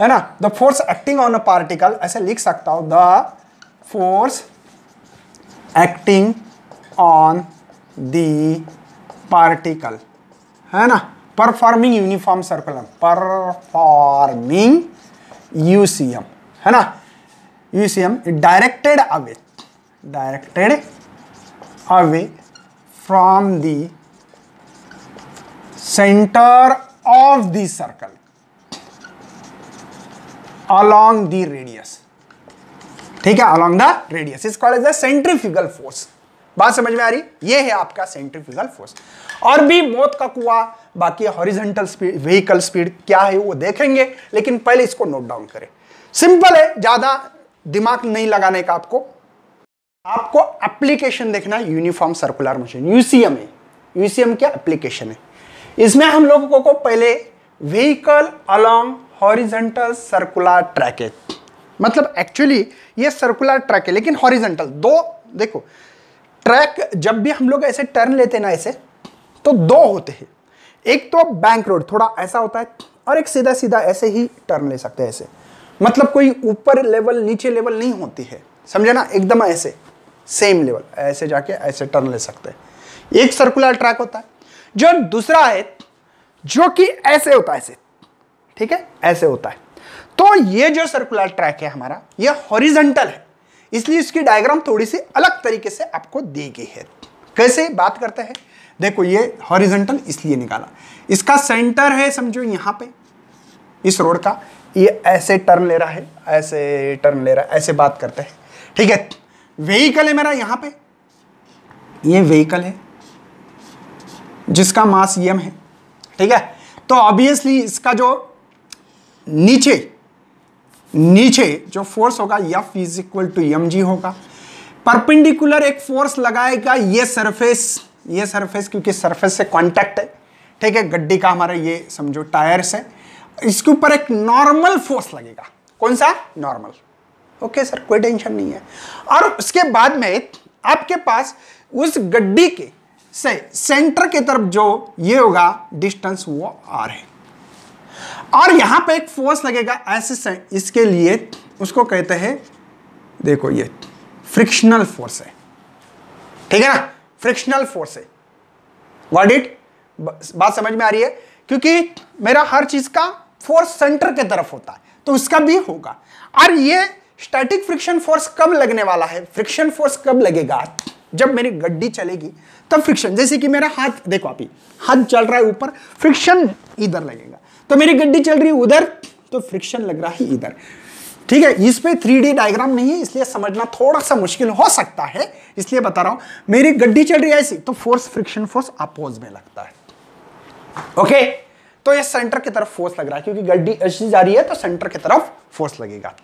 है ना, the force acting on a particle, ऐसे लिख सकता हूं, the force acting on the particle, है ना, performing uniform circular, performing UCM, है ना, UCM directed away, directed away from the centre of the circle along the radius, ठीक है, along the radius is called as the centrifugal force. बात समझ में आ रही? ये है आपका सेंट्रीफ्यूगल फोर्स। और भी मौत का कुआ, बाकी हॉरिजॉन्टल स्पीड, व्हीकल स्पीड क्या है वो देखेंगे, लेकिन पहले इसको नोट डाउन करें। सिंपल है, ज्यादा दिमाग नहीं लगाने का, आपको आपको एप्लीकेशन देखना है। यूनिफॉर्म सर्कुलर मोशन यूसीएम है, यूसीएम क्या एप्लीकेशन है, इसमें हम लोगों को पहले vehicle along horizontal circular track है, मतलब एक्चुअली ये सर्कुलर ट्रैक है लेकिन हॉरिजॉन्टल, दो देखो ट्रैक, जब भी हम लोग ऐसे टर्न लेते हैं ना ऐसे, तो दो होते हैं, एक तो बैंक रोड थोड़ा ऐसा होता है, और एक सीधा सीधा ऐसे ही टर्न ले सकते हैं ऐसे, मतलब कोई ऊपर लेवल नीचे लेवल नहीं होती है, समझे ना, एकदम ऐसे सेम लेवल ऐसे जाके ऐसे टर्न ले सकते हैं, एक सर्कुलर ट्रैक होता है। जो दूसरा है जो कि ऐसे होता है ऐसे, ठीक है, ऐसे होता है। तो ये जो सर्कुलर ट्रैक है हमारा, ये हॉरिजॉन्टल है, इसलिए इसकी डायग्राम थोड़ी सी अलग तरीके से आपको दी गई है। कैसे बात करते हैं, देखो ये हॉरिजॉन्टल इसलिए निकाला, इसका सेंटर है समझो यहां पे, इस रोड का, ये ऐसे टर्न ले रहा है, ऐसे टर्न ले रहा है, ऐसे बात करते हैं, ठीक है। व्हीकल है मेरा यहां पे, ये व्हीकल है जिसका मास यम है, ठीक है, तो ऑब्वियसली इसका जो नीचे नीचे जो फोर्स होगा F is equal to M G होगा। परपेंडिकुलर एक फोर्स लगाएगा ये सरफेस, ये सरफेस क्योंकि सरफेस से कांटेक्ट है, ठीक है, गड्डी का हमारा ये समझो टायर्स है, इसके ऊपर एक नॉर्मल फोर्स लगेगा, कौन सा नॉर्मल, ओके सर कोई टेंशन नहीं है। और उसके बाद में आपके पास उस गड्डी के से सेंटर की तरफ जो ये होगा डिस्टेंस वो आर है, और यहां पे एक फोर्स लगेगा ऐसे, इसके लिए उसको कहते हैं, देखो ये फ्रिक्शनल फोर्स है, ठीक है ना, फ्रिक्शनल फोर्स है। Got it? बात समझ में आ रही है? क्योंकि मेरा हर चीज का फोर्स सेंटर के तरफ होता है तो उसका भी होगा। और ये स्टैटिक फ्रिक्शन फोर्स कब लगने वाला है, फ्रिक्शन फोर्स कब लगेगा, जब मेरी गड्डी चलेगी तब फ्रिक्शन, जैसे कि मेरा हाथ देखो आप ही हाथ चल रहा है ऊपर, फ्रिक्शन इधर लगेगा, तो मेरी गड्डी चल रही है उधर तो फ्रिक्शन लग रहा है इधर, ठीक है। इस पे थ्री डी डायग्राम नहीं है इसलिए समझना थोड़ा सा मुश्किल हो सकता है, इसलिए बता रहा हूं। मेरी गड्डी चल रही है ऐसी तो फोर्स फ्रिक्शन फोर्स अपोज में लगता है, ओके। तो ये सेंटर की तरफ फोर्स लग रहा है क्योंकि गड्डी ऐसी जा रही है तो सेंटर की तरफ फोर्स लगेगा।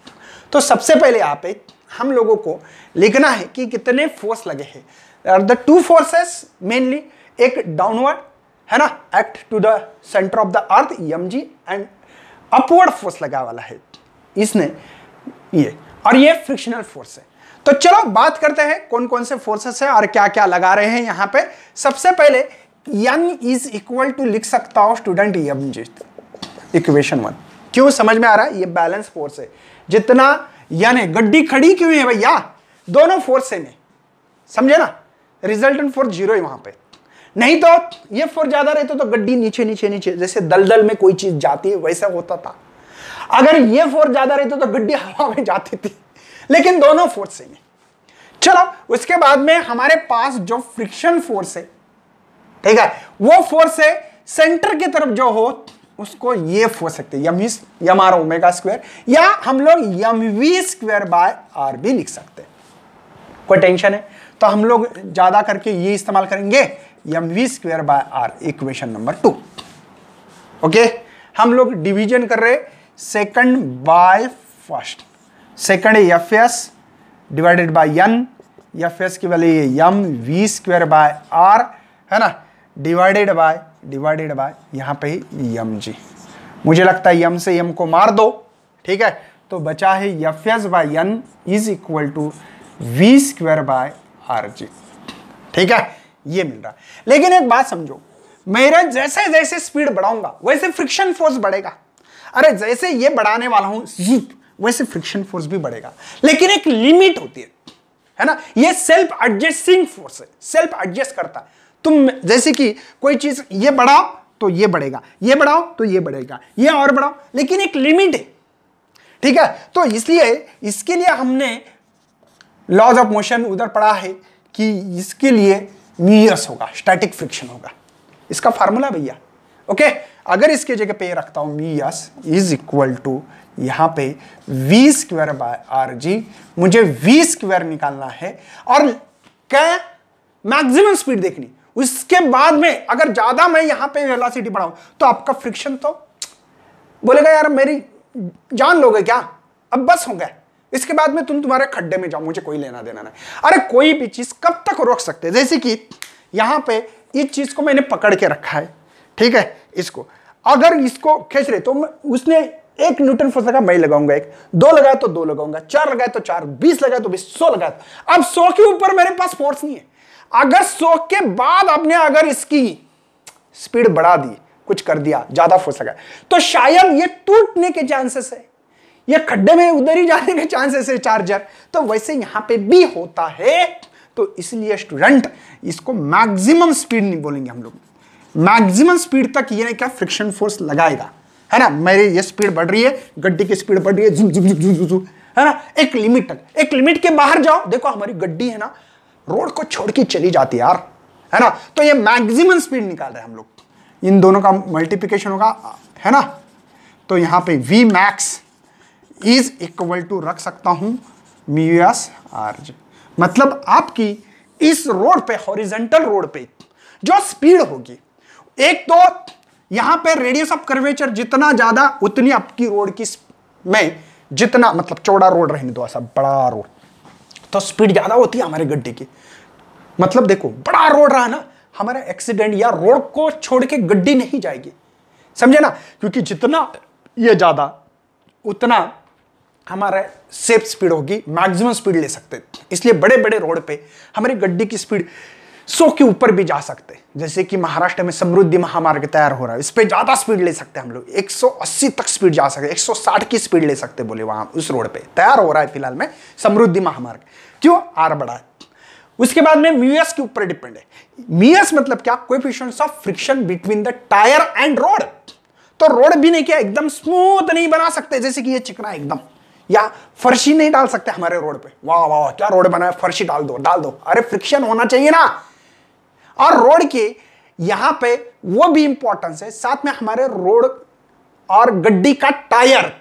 तो सबसे पहले यहाँ पे हम लोगों को लिखना है कि कितने फोर्स लगे हैं। द टू फोर्सेस मेनली, एक डाउनवर्ड है ना, act to the centre of the earth MG, and upward force लगा वाला है इसने ये, और ये फ्रिक्शनल फोर्स है। तो चलो बात करते हैं कौन कौन से फोर्सेस हैं और क्या क्या लगा रहे हैं यहाँ पे। सबसे पहले यन इज इक्वल टू लिख सकता हूं student M G, equation one. क्यों समझ में आ रहा है? ये बैलेंस फोर्स है। जितना यन है, गड्डी खड़ी क्यों है भैया, दोनों फोर्स सेम है, समझे ना, रिजल्टेंट फोर्स जीरो है वहां पे। नहीं तो ये फोर्स ज्यादा रहता तो गड्डी नीचे नीचे नीचे जैसे दलदल में कोई चीज जाती है वैसा होता था, अगर ये फोर्स ज्यादा रहता तो गड्डी हवा में जाती थी, लेकिन दोनों फोर्स सेम है। चलो उसके बाद में हमारे पास जो फ्रिक्शन फोर्स है, ठीक है, वो फोर्स है सेंटर की तरफ जो हो उसको ये फोर्स सकते हैं, M M are omega square, या हम लोग यम वी स्क्वायर बाय आर भी लिख सकते हैं, कोई टेंशन है। तो हम लोग ज्यादा करके ये इस्तेमाल करेंगे यम we square by are, equation number two, okay. हम लोग डिवीजन कर रहे सेकंड बाय फर्स्ट, सेकंड है F S divided by N, F S की वाले यम वी स्क्वायर बाय आर है ना, डिवाइडेड बाय डिवाइडेड बाय यहाँ पे यम जी, मुझे लगता है यम से यम को मार दो, ठीक है, तो बचा है F S by N is equal to we square by R G, ठीक है, ये मिल रहा है। लेकिन एक बात समझो, मेरा जैसे जैसे स्पीड बढ़ाऊंगा वैसे फ्रिक्शन फोर्स बढ़ेगा, अरे जैसे ये बढ़ाने वाला हूं वैसे फ्रिक्शन फोर्स भी बढ़ेगा, लेकिन एक लिमिट होती है है ना। ये सेल्फ एडजस्टिंग फोर्स है, सेल्फ एडजस्ट करता है। तुम जैसे कि कोई चीज ये बढ़ाओ तो ये बढ़ेगा, ये बढ़ाओ तो ये बढ़ेगा, ये और बढ़ाओ, लेकिन एक लिमिट है, ठीक है। तो इसलिए इसके लिए हमने लॉज ऑफ मोशन उधर पढ़ा है कि इसके लिए म्यूएस होगा, स्टैटिक फ्रिक्शन होगा, इसका फार्मूला भैया, ओके। अगर इसके जगह पे रखता हूं म्यूएस इज इक्वल टू यहां पे V square by R G, मुझे वी स्क्वायर निकालना है और क्या मैक्सिमम स्पीड देखनी, उसके बाद में अगर ज्यादा मैं यहां पे वेलोसिटी बढ़ाऊं तो आपका फ्रिक्शन तो बोलेगा यार मेरी जान लोगे क्या, अब बस हो गया, इसके बाद में तुम तुम्हारे खड्डे में जाओ, मुझे कोई लेना देना नहीं। अरे कोई भी चीज कब तक रोक सकते हैं, जैसे कि यहां पे इस चीज को मैंने पकड़ के रखा है, ठीक है, इसको अगर इसको खींच रहे तो उसने एक न्यूटन फोर्स लगा, मैं लगाऊंगा एक, दो लगाया तो दो लगाऊंगा, चार लगाए तो चार, बीस लगाए तो बीस, सौ लगाया, अब सौ के ऊपर मेरे पास फोर्स नहीं है। अगर सौ के बाद आपने अगर इसकी स्पीड बढ़ा दी, कुछ कर दिया, ज्यादा फोर्स लगा, तो शायद ये टूटने के चांसेस है, ये खड्डे में उधर ही जाने के चांसेस है चार्जर, तो वैसे यहां पे भी होता है। तो इसलिए स्टूडेंट इसको मैक्सिमम स्पीड नहीं बोलेंगे हम लोग, मैक्सिमम स्पीड तक ये क्या फ्रिक्शन फोर्स लगाएगा, है ना। मेरी ये स्पीड बढ़ रही है, गड्डी की स्पीड बढ़ रही है, झुक झुक झुक झुक झुक, है ना, एक लिमिट तक, एक लिमिट के बाहर जाओ, देखो हमारी गड्डी है ना रोड को छोड़ के चली जाती है यार, है ना। तो ये मैक्सिमम स्पीड निकाल रहे हैं हम लोग, इन दोनों का मल्टीप्लिकेशन होगा, है ना। तो यहाँ पे we max is equal to रख सकता हूँ म्यू एस आर जी, मतलब आपकी इस रोड पे हॉरिजेंटल रोड पे जो स्पीड होगी, एक तो यहाँ पे रेडियस ऑफ कर्वेचर जितना ज्यादा उतनी आपकी रोड की में जितना, मतलब चौड़ा रोड रहने दो ऐसा बड़ा रोड तो स्पीड ज्यादा होती है हमारे गड्ढे की, मतलब देखो बड़ा रोड रहा ना, हमारा एक्सीडेंट या रोड को छोड़ के गड्डी नहीं जाएगी, समझे ना, क्योंकि जितना ये ज्यादा उतना हमारा सेफ स्पीड होगी, मैक्सिमम स्पीड ले सकते हैं। इसलिए बड़े बड़े रोड पे हमारी गड्डी की स्पीड सौ के ऊपर भी जा सकते हैं। जैसे कि महाराष्ट्र में समृद्धि महामार्ग तैयार हो रहा है, इस पे ज़्यादा स्पीड ले सकते हैं हम लोग, एक सौ अस्सी तक स्पीड जा सकते हैं, एक सौ साठ की स्पीड ले सकते बोले वहाँ उस रोड पे तैयार हो रहा है फिलहाल में समृद्धि महामार्ग। क्यों? आर बढ़ा है। उसके बाद में म्यूएस के ऊपर डिपेंड है। म्यूएस मतलब क्या? Coefficients of friction between the tyre and road. तो रोड भी नहीं क्या एकदम स्मूथ नहीं बना सकते, जैसे कि ये चिकना एकदम, या फर्शी नहीं डाल सकते हमारे रोड पे, वाह वाह क्या रोड बना है, फर्शी डाल दो डाल दो, अरे फ्रिक्शन होना चाहिए ना। और रोड के यहां पे वो भी इंपॉर्टेंस है, साथ में हमारे रोड और गड्डी का टायर,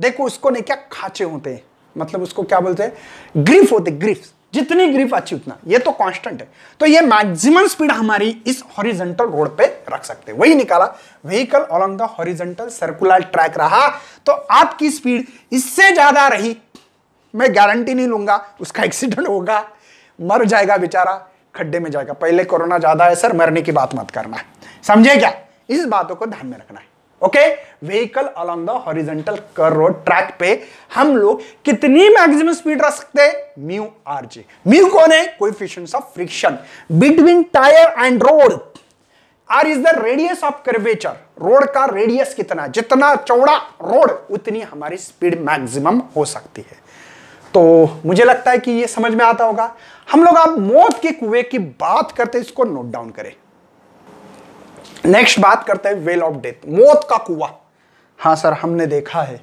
देखो उसको नहीं क्या खांचे होते हैं, मतलब उसको क्या बोलते हैं, ग्रिफ होते, ग्रिफ, जितनी ग्रिफ अच्छी उतना, ये तो कांस्टेंट है। तो ये मैक्सिमम स्पीड हमारी इस हॉरिजॉन्टल रोड पे रख सकते हैं। वही निकाला vehicle along the horizontal circular track रहा, तो आपकी स्पीड इससे ज्यादा रही, मैं गारंटी नहीं लूंगा उसका एक्सीडेंट होगा, मर जाएगा बेचारा, खड्डे में जाएगा। पहले कोरोना ज्यादा है सर, मरने की बात मत करना है, समझे क्या, इस बातों को ध्यान में रखना है। Okay, vehicle along the horizontal curve road track पे हम लोग कितनी मैक्सिमम स्पीड रख सकते हैं? Mu R J. म्यू कौन है? Coefficients of friction between tyre and road. Are is the radius of curvature, road का रेडियस कितना, जितना चौड़ा रोड उतनी हमारी स्पीड मैक्सिमम हो सकती है। तो मुझे लगता है कि ये समझ में आता होगा। हम लोग आप मौत के कुएं की बात करते, इसको नोट डाउन करें। नेक्स्ट बात करते हैं वेल ऑफ डेथ, मौत का कुआं। हाँ सर हमने देखा है,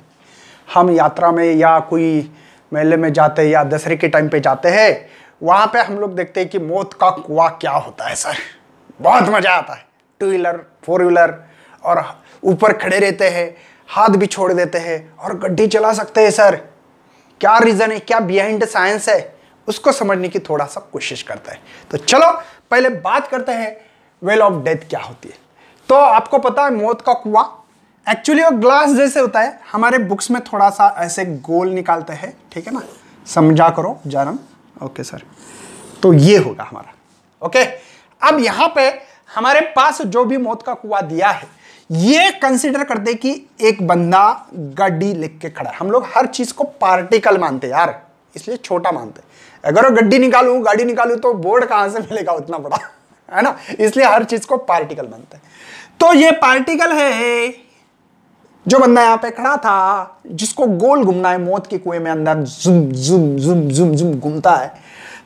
हम यात्रा में या कोई मेले में जाते या दशहरे के टाइम पे जाते हैं, वहाँ पे हम लोग देखते हैं कि मौत का कुआं क्या होता है सर, बहुत मज़ा आता है। टू व्हीलर फोर व्हीलर और ऊपर खड़े रहते हैं, हाथ भी छोड़ देते हैं और गड्डी चला सकते हैं सर, क्या रीज़न है, क्या बिहाइंड साइंस है, उसको समझने की थोड़ा सा कोशिश करता है। तो चलो पहले बात करते हैं वेल ऑफ डेथ क्या होती है। तो आपको पता है मौत का कुआं एक्चुअली वो ग्लास जैसे होता है, हमारे बुक्स में थोड़ा सा ऐसे गोल निकालते हैं, ठीक है ना, समझा करो जानम। ओके सर, तो ये होगा हमारा। ओके, अब यहाँ पे हमारे पास जो भी मौत का कुआं दिया है, ये कंसिडर करते कि एक बंदा गड्डी लेके खड़ा है। हम लोग हर चीज को पार्टिकल मानते यार, इसलिए छोटा मानते, अगर वो गड्डी निकालू गाड़ी निकालू तो बोर्ड कहाँ से मिलेगा उतना बड़ा, है ना, इसलिए हर चीज को पार्टिकल मानते हैं। तो ये पार्टिकल है, जो बंदा यहाँ पे खड़ा था जिसको गोल घूमना है मौत के कुएं में, अंदर जुम जुम जुम जुम जुम घूमता है,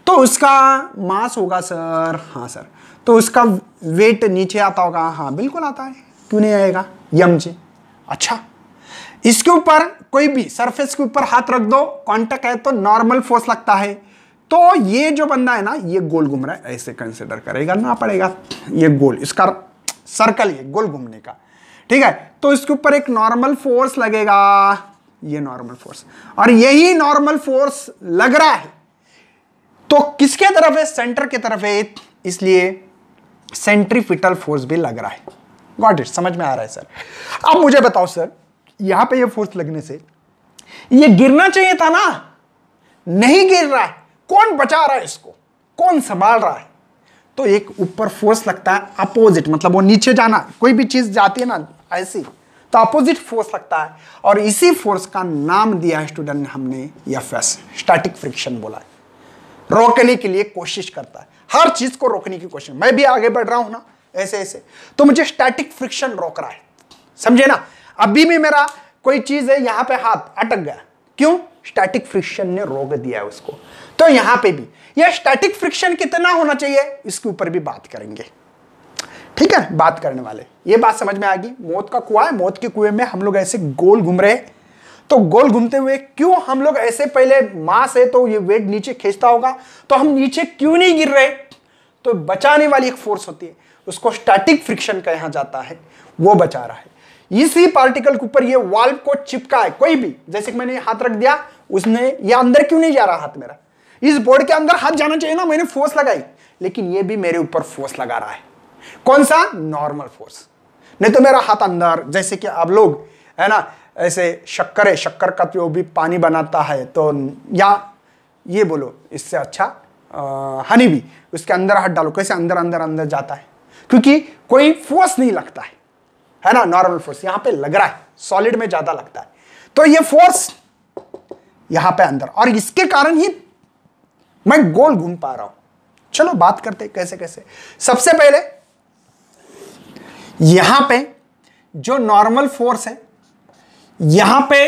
तो उसका मास होगा सर, हाँ सर, तो उसका वेट नीचे आता होगा, हाँ बिल्कुल आता है, क्यों नहीं आएगा, यम जी। अच्छा, इसके ऊपर कोई भी सरफेस के ऊपर हाथ रख दो, कांटेक्ट है तो नॉर्मल फोर्स लगता है। तो ये जो बंदा है ना, ये गोल घूम रहा है, ऐसे कंसिडर करेगा ना पड़ेगा, ये गोल, इसका सर्कल ये गोल घूमने का, ठीक है। तो इसके ऊपर एक नॉर्मल फोर्स लगेगा, ये नॉर्मल फोर्स, और यही नॉर्मल फोर्स लग रहा है तो किसके तरफ है, सेंटर की तरफ है, इसलिए सेंट्रीफ्यूगल फोर्स भी लग रहा है। गॉट इट, समझ में आ रहा है सर। अब मुझे बताओ सर, यहां पे ये फोर्स लगने से ये गिरना चाहिए था ना, नहीं गिर रहा है, कौन बचा रहा है इसको, कौन संभाल रहा है? तो एक ऊपर फोर्स लगता है अपोजिट, मतलब वो नीचे जाना, कोई भी चीज जाती है ना ऐसी, तो अपोजिट फोर्स लगता है, और इसी फोर्स का नाम दिया है स्टूडेंट हमने एफ एस, स्टैटिक फ्रिक्शन बोला है। रोकने के लिए कोशिश करता है, हर चीज को रोकने की कोशिश, मैं भी आगे बढ़ रहा हूं ना ऐसे ऐसे, तो मुझे स्टैटिक फ्रिक्शन रोक रहा है, समझे ना। अभी भी मेरा कोई चीज है, यहाँ पे हाथ अटक गया, क्यों? स्टैटिक फ्रिक्शन ने रोक दिया है उसको। तो यहां पे भी यह स्टैटिक फ्रिक्शन कितना होना चाहिए, इसके ऊपर भी बात करेंगे, ठीक है, बात करने वाले। ये बात समझ में आ गई, मौत का कुआं है, मौत के कुएं में हम लोग ऐसे गोल घूम रहे, तो गोल घूमते हुए क्यों हम लोग ऐसे, पहले मास है तो ये वेट नीचे खींचता होगा, तो हम नीचे क्यों नहीं गिर रहे, तो बचाने वाली एक फोर्स होती है, उसको स्टैटिक फ्रिक्शन कहा जाता है, वो बचा रहा है। इसी पार्टिकल के ऊपर ये वाल्व को चिपका है कोई भी, जैसे कि मैंने हाथ रख दिया, उसने ये अंदर क्यों नहीं जा रहा हाथ मेरा, इस बोर्ड के अंदर हाथ जाना चाहिए ना, मैंने फोर्स लगाई, लेकिन ये भी मेरे ऊपर फोर्स लगा रहा है, कौन सा, नॉर्मल फोर्स, नहीं तो मेरा हाथ अंदर, जैसे कि आप लोग है ना ऐसे शक्कर है, शक्कर का जो भी पानी बनाता है, तो या ये बोलो इससे अच्छा हनी भी, उसके अंदर हाथ डालो, कैसे अंदर अंदर अंदर जाता है, क्योंकि कोई फोर्स नहीं लगता है, है ना, नॉर्मल फोर्स यहां पे लग रहा है, सॉलिड में ज्यादा लगता है, तो ये फोर्स यहां पे अंदर, और इसके कारण ही मैं गोल घूम पा रहा हूं, चलो बात करते कैसे कैसे। सबसे पहले यहां पे जो नॉर्मल फोर्स है यहां पे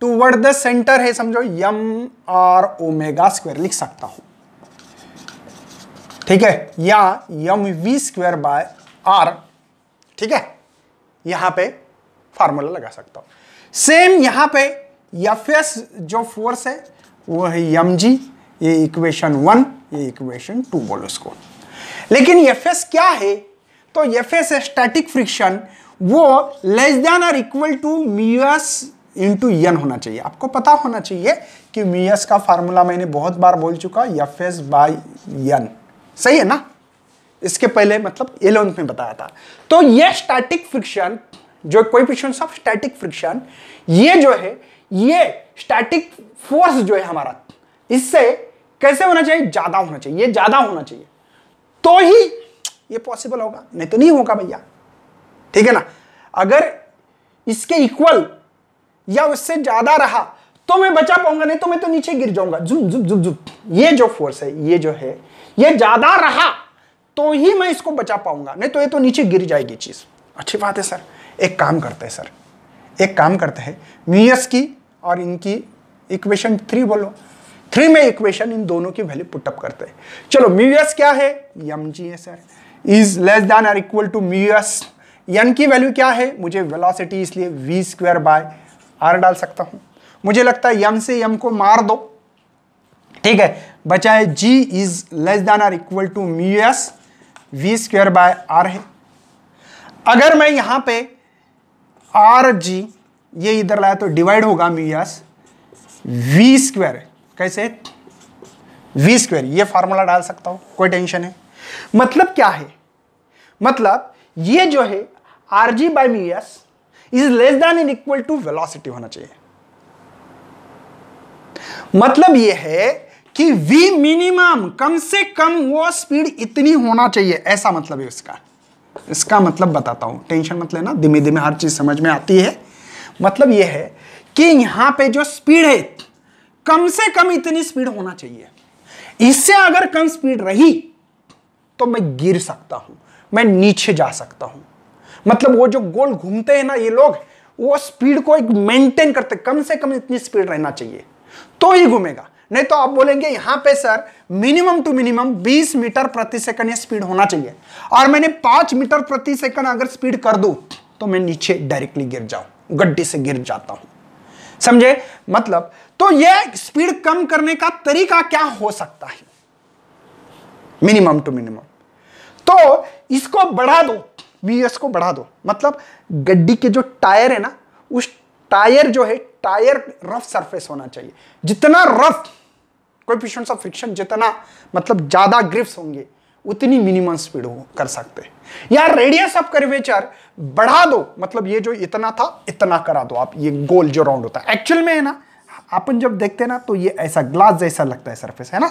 टूवर्ड द सेंटर है, समझो यम और ओमेगा स्क्वायर लिख सकता हूं, ठीक है, या यम वी स्क्वायर बाय आर, ठीक है, यहां पे फार्मूला लगा सकता हूं। सेम यहां पे एफ एस जो फोर्स है वो है यम जी, ये इक्वेशन वन, ये इक्वेशन टू बोलो इसको। लेकिन एफ एस क्या है, तो एफ एस स्टैटिक फ्रिक्शन, वो लेस देन और equal to mu S into N होना चाहिए। आपको पता होना चाहिए कि म्यू एस का फार्मूला मैंने बहुत बार बोल चुका, एफ एस बाई एन, सही है ना, इसके पहले मतलब इलेवंथ में बताया था। तो ये स्टैटिक फ्रिक्शन जो कोएफिशिएंट्स ऑफ स्टैटिक फ्रिक्शन, ये जो है ये स्टैटिक फोर्स जो है हमारा, इससे कैसे होना चाहिए, ज्यादा होना चाहिए, ये ज्यादा होना चाहिए तो ही ये पॉसिबल होगा, नहीं तो नहीं होगा भैया, ठीक है ना। अगर इसके इक्वल या उससे ज्यादा रहा तो मैं बचा पाऊंगा, नहीं तो मैं तो नीचे गिर जाऊंगा। जुम जुम जुम जुम ये जो फोर्स है ये जो है ये ज्यादा रहा तो ही मैं इसको बचा पाऊंगा, नहीं तो ये तो नीचे गिर जाएगी चीज। अच्छी बात है सर, एक काम करते हैं सर, एक काम करते हैं म्यूएस की और इनकी इक्वेशन थ्री बोलो, थ्री में इक्वेशन इन दोनों की वैल्यू पुटअप करते हैं। चलो म्यूएस क्या है, एम जी है सर, इज लेस देन और इक्वल टू म्यूएस, एन की वैल्यू क्या है मुझे वेलोसिटी, इसलिए वी स्क्वायर बाय आर डाल सकता हूं। मुझे लगता है एम से एम को मार दो, ठीक है, बचा है जी इज लेस देन और equal to mu s V square by are है। अगर मैं यहां पे आर जी ये इधर लाया तो डिवाइड होगा म्यू एस वी स्क्वायर, कैसे वी स्क्वायर, ये फार्मूला डाल सकता हूं, कोई टेंशन है। मतलब क्या है, मतलब ये जो है R G by mu S is less than and equal to velocity होना चाहिए। मतलब ये है कि वी मिनिमम कम से कम वो स्पीड इतनी होना चाहिए, ऐसा मतलब है उसका। इसका मतलब बताता हूं, टेंशन मत लेना, धीमे धीमे हर चीज समझ में आती है। मतलब यह है कि यहां पे जो स्पीड है कम से कम इतनी स्पीड होना चाहिए, इससे अगर कम स्पीड रही तो मैं गिर सकता हूं, मैं नीचे जा सकता हूं। मतलब वो जो गोल घूमते हैं ना ये लोग, वो स्पीड को एक मेंटेन करते, कम से कम इतनी स्पीड रहना चाहिए तो ही घूमेगा। नहीं तो आप बोलेंगे यहां पे सर मिनिमम टू मिनिमम बीस मीटर प्रति सेकंड ये स्पीड होना चाहिए, और मैंने पांच मीटर प्रति सेकंड अगर स्पीड कर दूं तो मैं नीचे डायरेक्टली गिर जाऊं, गड्ढे से गिर जाता हूं, समझे। मतलब तो ये स्पीड कम करने का तरीका क्या हो सकता है, मिनिमम टू मिनिमम। तो इसको बढ़ा दो, वीएस को बढ़ा दो, मतलब गड्डी के जो टायर है ना उस टायर जो है, टायर रफ सरफेस होना चाहिए, जितना रफ कोएफिशिएंट्स ऑफ फ्रिक्शन जितना मतलब ज्यादा ग्रिप्स होंगे उतनी मिनिमम स्पीड हो कर सकते हैं। या रेडियस ऑफ कर्वेचर बढ़ा दो, मतलब ये जो इतना था इतना करा दो आप, ये गोल जो राउंड होता है एक्चुअल में है ना, अपन जब देखते हैं ना तो ये ऐसा ग्लास जैसा लगता है सरफेस, है ना,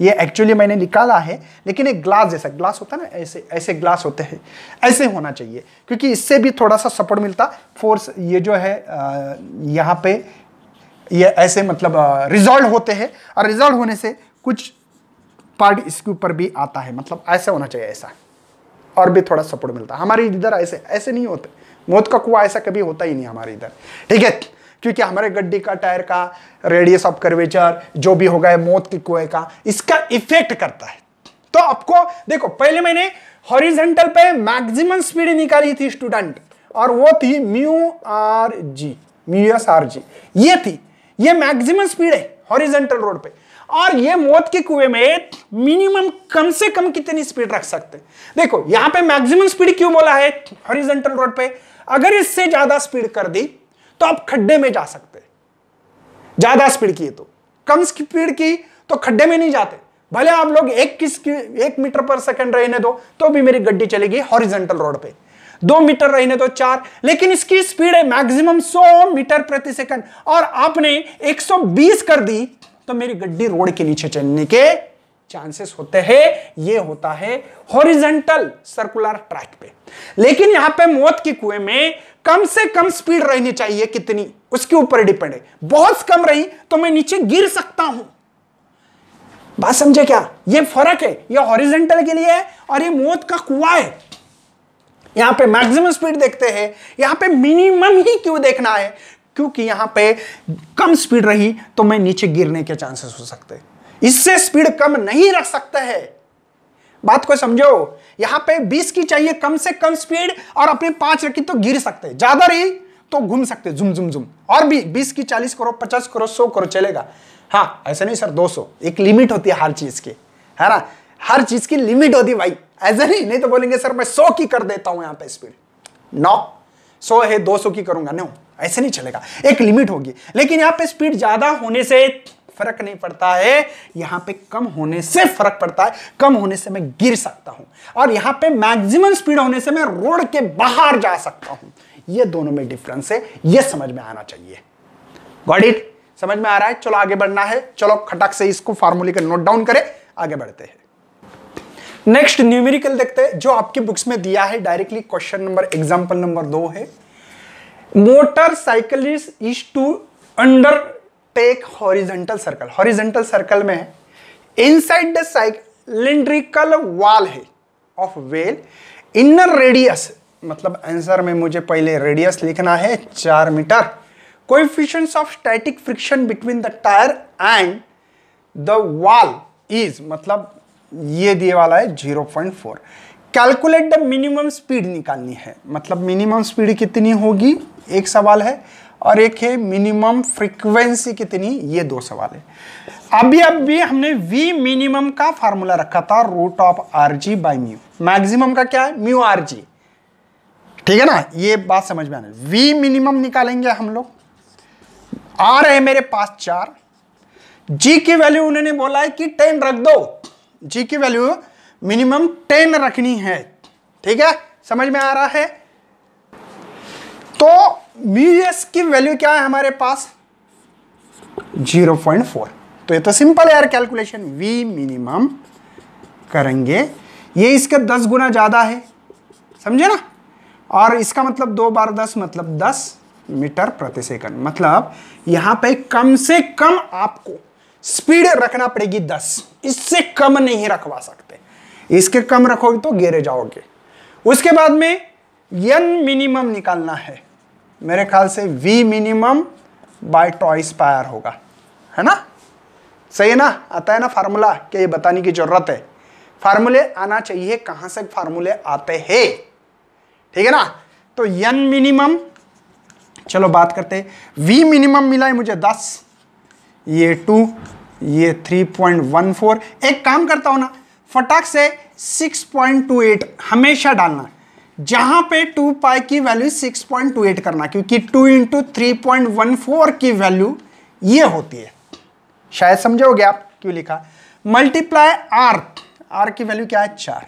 ये एक्चुअली मैंने निकाला है, लेकिन एक ग्लास जैसा, ग्लास होता है ना ऐसे ऐसे ग्लास होते हैं, ऐसे होना चाहिए, क्योंकि इससे भी थोड़ा सा सपोर्ट मिलता फोर्स। ये जो है यहाँ पे ये ऐसे मतलब रिजॉल्व होते हैं, और रिजॉल्व होने से कुछ पार्ट इसके ऊपर भी आता है, मतलब ऐसे होना चाहिए ऐसा, और भी थोड़ा सपोर्ट मिलता। हमारे इधर ऐसे ऐसे नहीं होते, मौत का कुआं ऐसा कभी होता ही नहीं हमारे इधर, ठीक है, क्योंकि हमारे गड्डी का टायर का रेडियस ऑफ कर्वेचर जो भी होगा मौत के कुएं का, इसका इफेक्ट करता है। तो आपको देखो पहले मैंने हॉरिजॉन्टल पे मैक्सिमम स्पीड निकाली थी स्टूडेंट, और वो थी mu R G, mu S R G, ये थी, ये मैक्सिमम स्पीड है हॉरिजॉन्टल रोड पे, और ये मौत के कुएं में मिनिमम कम से कम कितनी स्पीड रख सकते। देखो यहां पे मैक्सिमम स्पीड क्यों बोला है हॉरिजॉन्टल रोड पे, अगर इससे ज्यादा स्पीड कर दी तो आप खड्डे में जा सकते, ज्यादा स्पीड की है तो, कम स्पीड की तो खड्डे में नहीं जाते, भले आप लोग एक एक मीटर पर सेकंड रहने दो तो भी मेरी गड्डी चलेगी हॉरिजॉन्टल रोड पे, दो मीटर रहने दो चार, लेकिन इसकी स्पीड है मैक्सिमम सौ मीटर प्रति सेकंड, और आपने एक सौ बीस कर दी तो मेरी गड्डी रोड के नीचे चलने के चांसेस होते हैं। ये होता है हॉरिजॉन्टल सर्कुलर ट्रैक पे। लेकिन यहां पे मौत के कुएं में कम से कम स्पीड रहनी चाहिए, कितनी उसके ऊपर डिपेंड है, बहुत कम रही तो मैं नीचे गिर सकता हूं, बात समझे क्या? ये फर्क है, ये हॉरिजेंटल के लिए है और ये मौत का कुआ है। यहां पे मैक्सिमम स्पीड देखते हैं, यहां पे मिनिमम ही क्यों देखना है? क्योंकि यहां पे कम स्पीड रही तो मैं नीचे गिरने के चांसेस हो सकते हैं, इससे स्पीड कम नहीं रख सकता है। बात को समझो, यहां पे बीस की चाहिए कम से कम स्पीड और अपने पांच रखी तो गिर सकते, ज्यादा रही तो घूम सकते, जुम जुम जुम, और भी बीस की चालीस करो, पचास करो, सौ करो, चलेगा। हाँ, ऐसा नहीं सर दो सौ, एक लिमिट होती है हर चीज की, है ना, हर चीज की लिमिट होती है भाई, ऐसा नहीं नहीं तो बोलेंगे सर मैं सौ की कर देता हूं यहाँ पे स्पीड, नौ सौ है दो सौ की करूंगा, नो ऐसे नहीं चलेगा, एक लिमिट होगी। लेकिन यहाँ पे स्पीड ज्यादा होने से फर्क नहीं पड़ता है, यहाँ पे कम होने से फर्क पड़ता है, कम होने से मैं गिर सकता हूँ और यहाँ पे मैक्सिमम स्पीड होने से मैं रोड के बाहर जा सकता हूँ। ये दोनों में डिफरेंस है, ये समझ में आना चाहिए। Got it? समझ में आ रहा है? चलो आगे बढ़ना है, चलो खटक से इसको फार्मूले का नोट डाउन करें, आगे बढ़ते हैं। नेक्स्ट न्यूमेरिकल देखते हैं जो आपकी बुक्स में दिया है directly, question number example number दो है। Motorcyclist is to undertake horizontal circle, horizontal circle में इनसाइड द साइलिंड्रिकल वॉल है ऑफ वेल इनर रेडियस, मतलब आंसर में मुझे पहले रेडियस लिखना है चार metre. Coefficients of static friction between the tyre and the wall is, मतलब ये दिए वाला है zero point four. Calculate the minimum speed निकालनी है, मतलब मिनिमम स्पीड कितनी होगी एक सवाल है, और एक है मिनिमम फ्रीक्वेंसी कितनी, ये दो सवाल है। अभी अभी हमने वी मिनिमम का फार्मूला रखा था root of R G by mu, maximum का क्या है म्यू आर जी, ठीक है ना, ये बात समझ में आना। वी मिनिमम निकालेंगे हम लोग, आ रहे मेरे पास चार, जी की वैल्यू उन्होंने बोला है कि टेन रख दो, जी की वैल्यू मिनिमम टेन रखनी है, ठीक है, समझ में आ रहा है। तो म्यू एस की वैल्यू क्या है हमारे पास जीरो पॉइंट फोर, तो ये तो सिंपल यार कैलकुलेशन, वी मिनिमम करेंगे, ये इसके दस गुना ज्यादा है, समझे ना, और इसका मतलब दो बार दस मतलब दस मीटर प्रति सेकंड, मतलब यहां पे कम से कम आपको स्पीड रखना पड़ेगी दस, इससे कम नहीं रखवा सकते, इसके कम रखोगे तो गिर जाओगे। उसके बाद में एन मिनिमम निकालना है, मेरे ख्याल से we minimum by twice pier होगा, है ना, सही है ना, आता है ना फार्मूला, क्या ये बताने की जरूरत है? फार्मूले आना चाहिए, कहां से फार्मूले आते हैं, ठीक है ना। तो एन मिनिमम, चलो बात करते हैं, वी मिनिमम मिला है मुझे दस, ये टू, ये थ्री पॉइंट वन फोर, एक काम करता हूं ना फटाक से सिक्स पॉइंट टू एट हमेशा डालना, जहां पे टू पाई की value six point two eight करना, क्योंकि two into three point one four की वैल्यू ये होती है, शायद समझोगे आप क्यों लिखा। मल्टीप्लाई आर, आर की वैल्यू क्या है चार,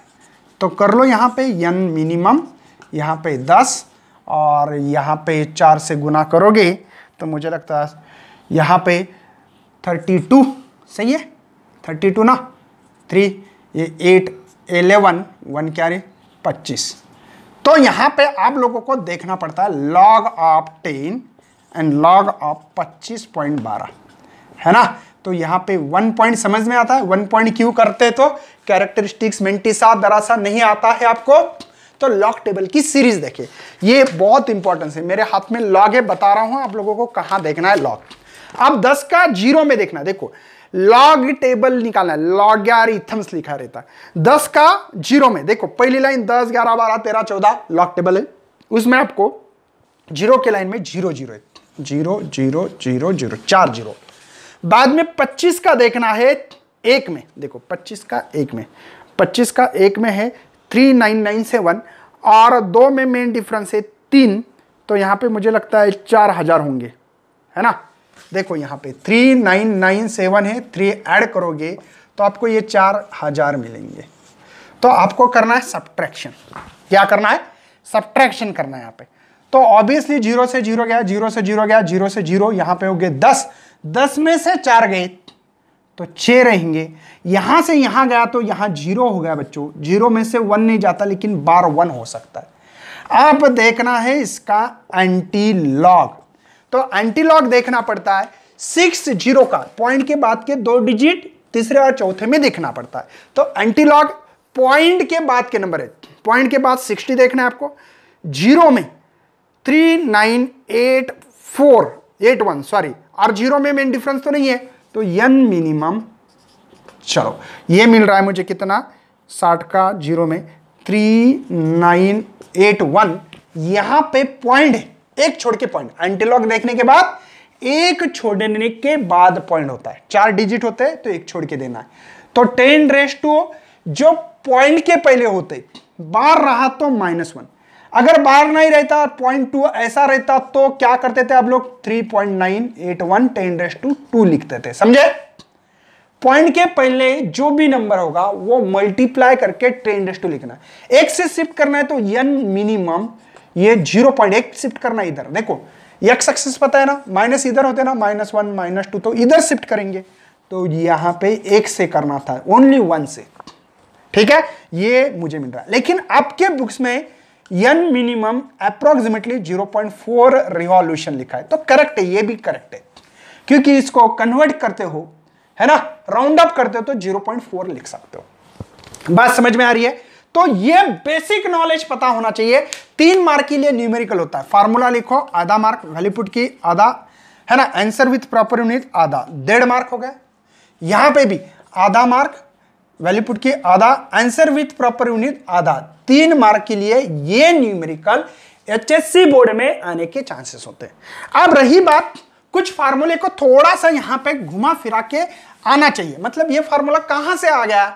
तो कर लो यहाँ पे एन मिनिमम, यहाँ पे दस और यहाँ पे चार से गुना करोगे तो मुझे लगता है यहाँ पे थर्टी टू, सही है थर्टी टू ना, थ्री ये एट इलेवन वन क्या रे पच्चीस। तो यहाँ पे आप लोगों को देखना पड़ता है log of ten and log of पच्चीस पॉइंट बारह, है ना, तो यहाँ पे वन पॉइंट समझ में आता है, वन पॉइंट क्यों करते तो कैरेक्टरिस्टिक्स मेंटिसा दरासा नहीं आता है आपको, तो लॉग टेबल की सीरीज देखिए, ये बहुत इंपॉर्टेंस है, मेरे हाथ में लॉग है, बता रहा हूं आप लोगों को कहां देखना है लॉग। आप दस का जीरो में देखना, देखो लॉग टेबल निकालना है, लॉगरिथम्स लिखा रहता है, दस का जीरो में देखो पहली लाइन दस ग्यारह बारह तेरह चौदह लॉग टेबल है, उसमें आपको जीरो के लाइन में zero zero zero zero zero zero चार जीरो, बाद में पच्चीस का देखना है एक में, देखो पच्चीस का एक में, पच्चीस का एक में है थ्री नाइन नाइन सेवन और दो में मेन डिफरेंस है तीन, तो यहाँ पे मुझे लगता है चार हज़ार होंगे, है ना, देखो यहाँ पे थ्री नाइन नाइन सेवन है, थ्री ऐड करोगे तो आपको ये चार हज़ार मिलेंगे। तो आपको करना है सब्ट्रैक्शन, क्या करना है सब्ट्रैक्शन करना है यहाँ पे, तो ऑब्वियसली जीरो से जीरो गया, जीरो से जीरो गया, जीरो से जीरो, यहाँ पे हो गए दस, दस में से चार गए तो छः रहेंगे, यहाँ से यहाँ गया तो यहाँ जीरो हो गया बच्चों, जीरो में से वन नहीं जाता लेकिन बार वन हो सकता है, आप देखना है इसका एंटी लॉग, तो एंटी लॉग देखना पड़ता है सिक्स जीरो का, पॉइंट के बाद के दो डिजिट तीसरे और चौथे में देखना पड़ता है। तो एंटीलॉग पॉइंट के बाद के नंबर है, पॉइंट के बाद साठ देखना है आपको, जीरो में three nine eight four eight one, sorry, और जीरो में मेन डिफरेंस तो नहीं है, तो एन मिनिमम। चलो ये मिल रहा है मुझे कितना, साठ का जीरो में थ्री नाइन एट वन, यहाँ पे पॉइंट है, एक छोड़ के पॉइंट, एंटीलॉग देखने के बाद एक छोड़ने के बाद पॉइंट होता है, चार डिजिट होते हैं तो एक छोड़ के देना है। तो टेन रेस्ट टू जो पॉइंट के पहले होते, बार रहा तो माइनस वन, अगर बार नहीं रहता पॉइंट टू ऐसा रहता तो क्या करते थे आप लोग, three point nine eight one ten raised to two लिखते थे। समझे, पॉइंट के पहले जो भी नंबर होगा वो मल्टीप्लाई करके टेन रेस्ट टू लिखना है। एक से शिफ्ट करना है तो एन मिनिमम, ये जीरो पॉइंट एक शिफ्ट करना है इधर, देखो एक्स एक्सिस पता है ना, माइनस इधर होते ना, माइनस वन माइनस टू, तो इधर शिफ्ट करेंगे, तो यहाँ पे एक से करना था, ओनली वन से, ठीक है, ये मुझे मिल रहा है। लेकिन आपके बुक्स में N minimum approximately zero point four revolution लिखा है, तो करेक्ट है, ये भी करेक्ट है, क्योंकि इसको कन्वर्ट करते हो है ना, राउंड अप करते हो तो जीरो पॉइंट फोर लिख सकते हो। बात समझ में आ रही है, तो ये बेसिक नॉलेज पता होना चाहिए। तीन मार्क के लिए न्यूमेरिकल होता है, फार्मूला लिखो आधा मार्क, घलीपुट की आधा है ना, आंसर विथ प्रॉपर यूनिट आधा, डेढ़ मार्क हो गया। यहां पे भी आधा मार्क, वैल्यूपुट की आधा, आंसर विथ प्रॉपर यूनिट आधा, तीन मार्क के लिए ये न्यूमेरिकल एचएससी बोर्ड में आने के चांसेस होते हैं। अब रही बात, कुछ फार्मूले को थोड़ा सा यहां पे घुमा फिरा के आना चाहिए, मतलब ये फार्मूला कहां से आ गया,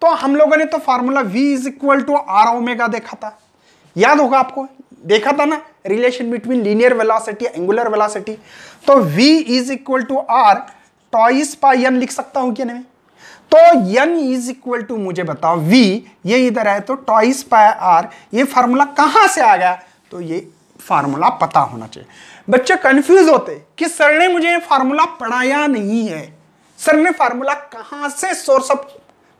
तो हम लोगों ने तो formula v is equal to R omega देखा था, याद होगा आपको, देखा था ना, relation between linear velocity angular velocity, तो v is equal to R twice pi N लिख सकता हूं क्या, नहीं, तो n इज इक्वल टू मुझे बताओ v, ये इधर है तो टॉइस पाई आर, ये फार्मूला कहां से आ गया, तो ये फार्मूला पता होना चाहिए। बच्चे कंफ्यूज होते कि सर ने मुझे ये फार्मूला पढ़ाया नहीं है, सर ने फार्मूला कहां से, सोर्स ऑफ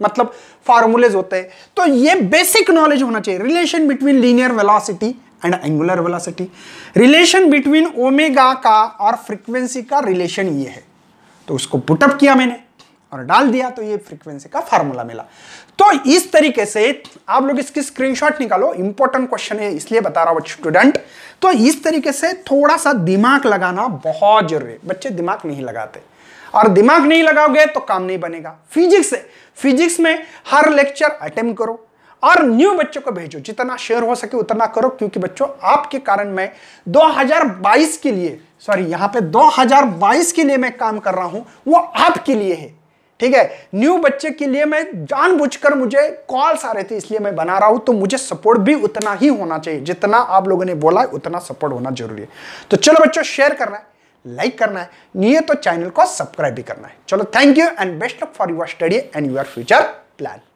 मतलब फार्मूलेज होते हैं, तो ये बेसिक नॉलेज होना चाहिए। Relation between linear velocity and angular velocity, relation between omega का और फ्रीक्वेंसी का रिलेशन ये है, तो उसको पुटअप किया मैंने और डाल दिया, तो ये फ्रीक्वेंसी का फार्मूला मिला। तो इस तरीके से आप लोग इसकी स्क्रीनशॉट निकालो, इंपॉर्टेंट क्वेश्चन है इसलिए बता रहा हूं स्टूडेंट, तो इस तरीके से थोड़ा सा दिमाग लगाना बहुत जरूरी है, बच्चे दिमाग नहीं लगाते, और दिमाग नहीं लगाओगे तो काम नहीं बनेगा। फिजिक्स है, फिजिक्स में हर लेक्चर अटेम्प्ट करो और न्यू बच्चों को भेजो, जितना शेयर हो सके उतना करो, क्योंकि बच्चों आपके कारण मैं दो हज़ार बाईस के लिए, सॉरी यहाँ पे दो हज़ार बाईस के लिए मैं काम कर रहा हूँ, वो आपके लिए है, ठीक है, न्यू बच्चे के लिए मैं जानबूझकर, मुझे कॉल्स आ रहे थे इसलिए मैं बना रहा हूँ, तो मुझे सपोर्ट भी उतना ही होना चाहिए, जितना आप लोगों ने बोला उतना सपोर्ट होना जरूरी है। तो चलो बच्चों, शेयर करना है, लाइक करना है, नहीं तो चैनल को सब्सक्राइब भी करना है। चलो, thank you and best of for your study and your future plan.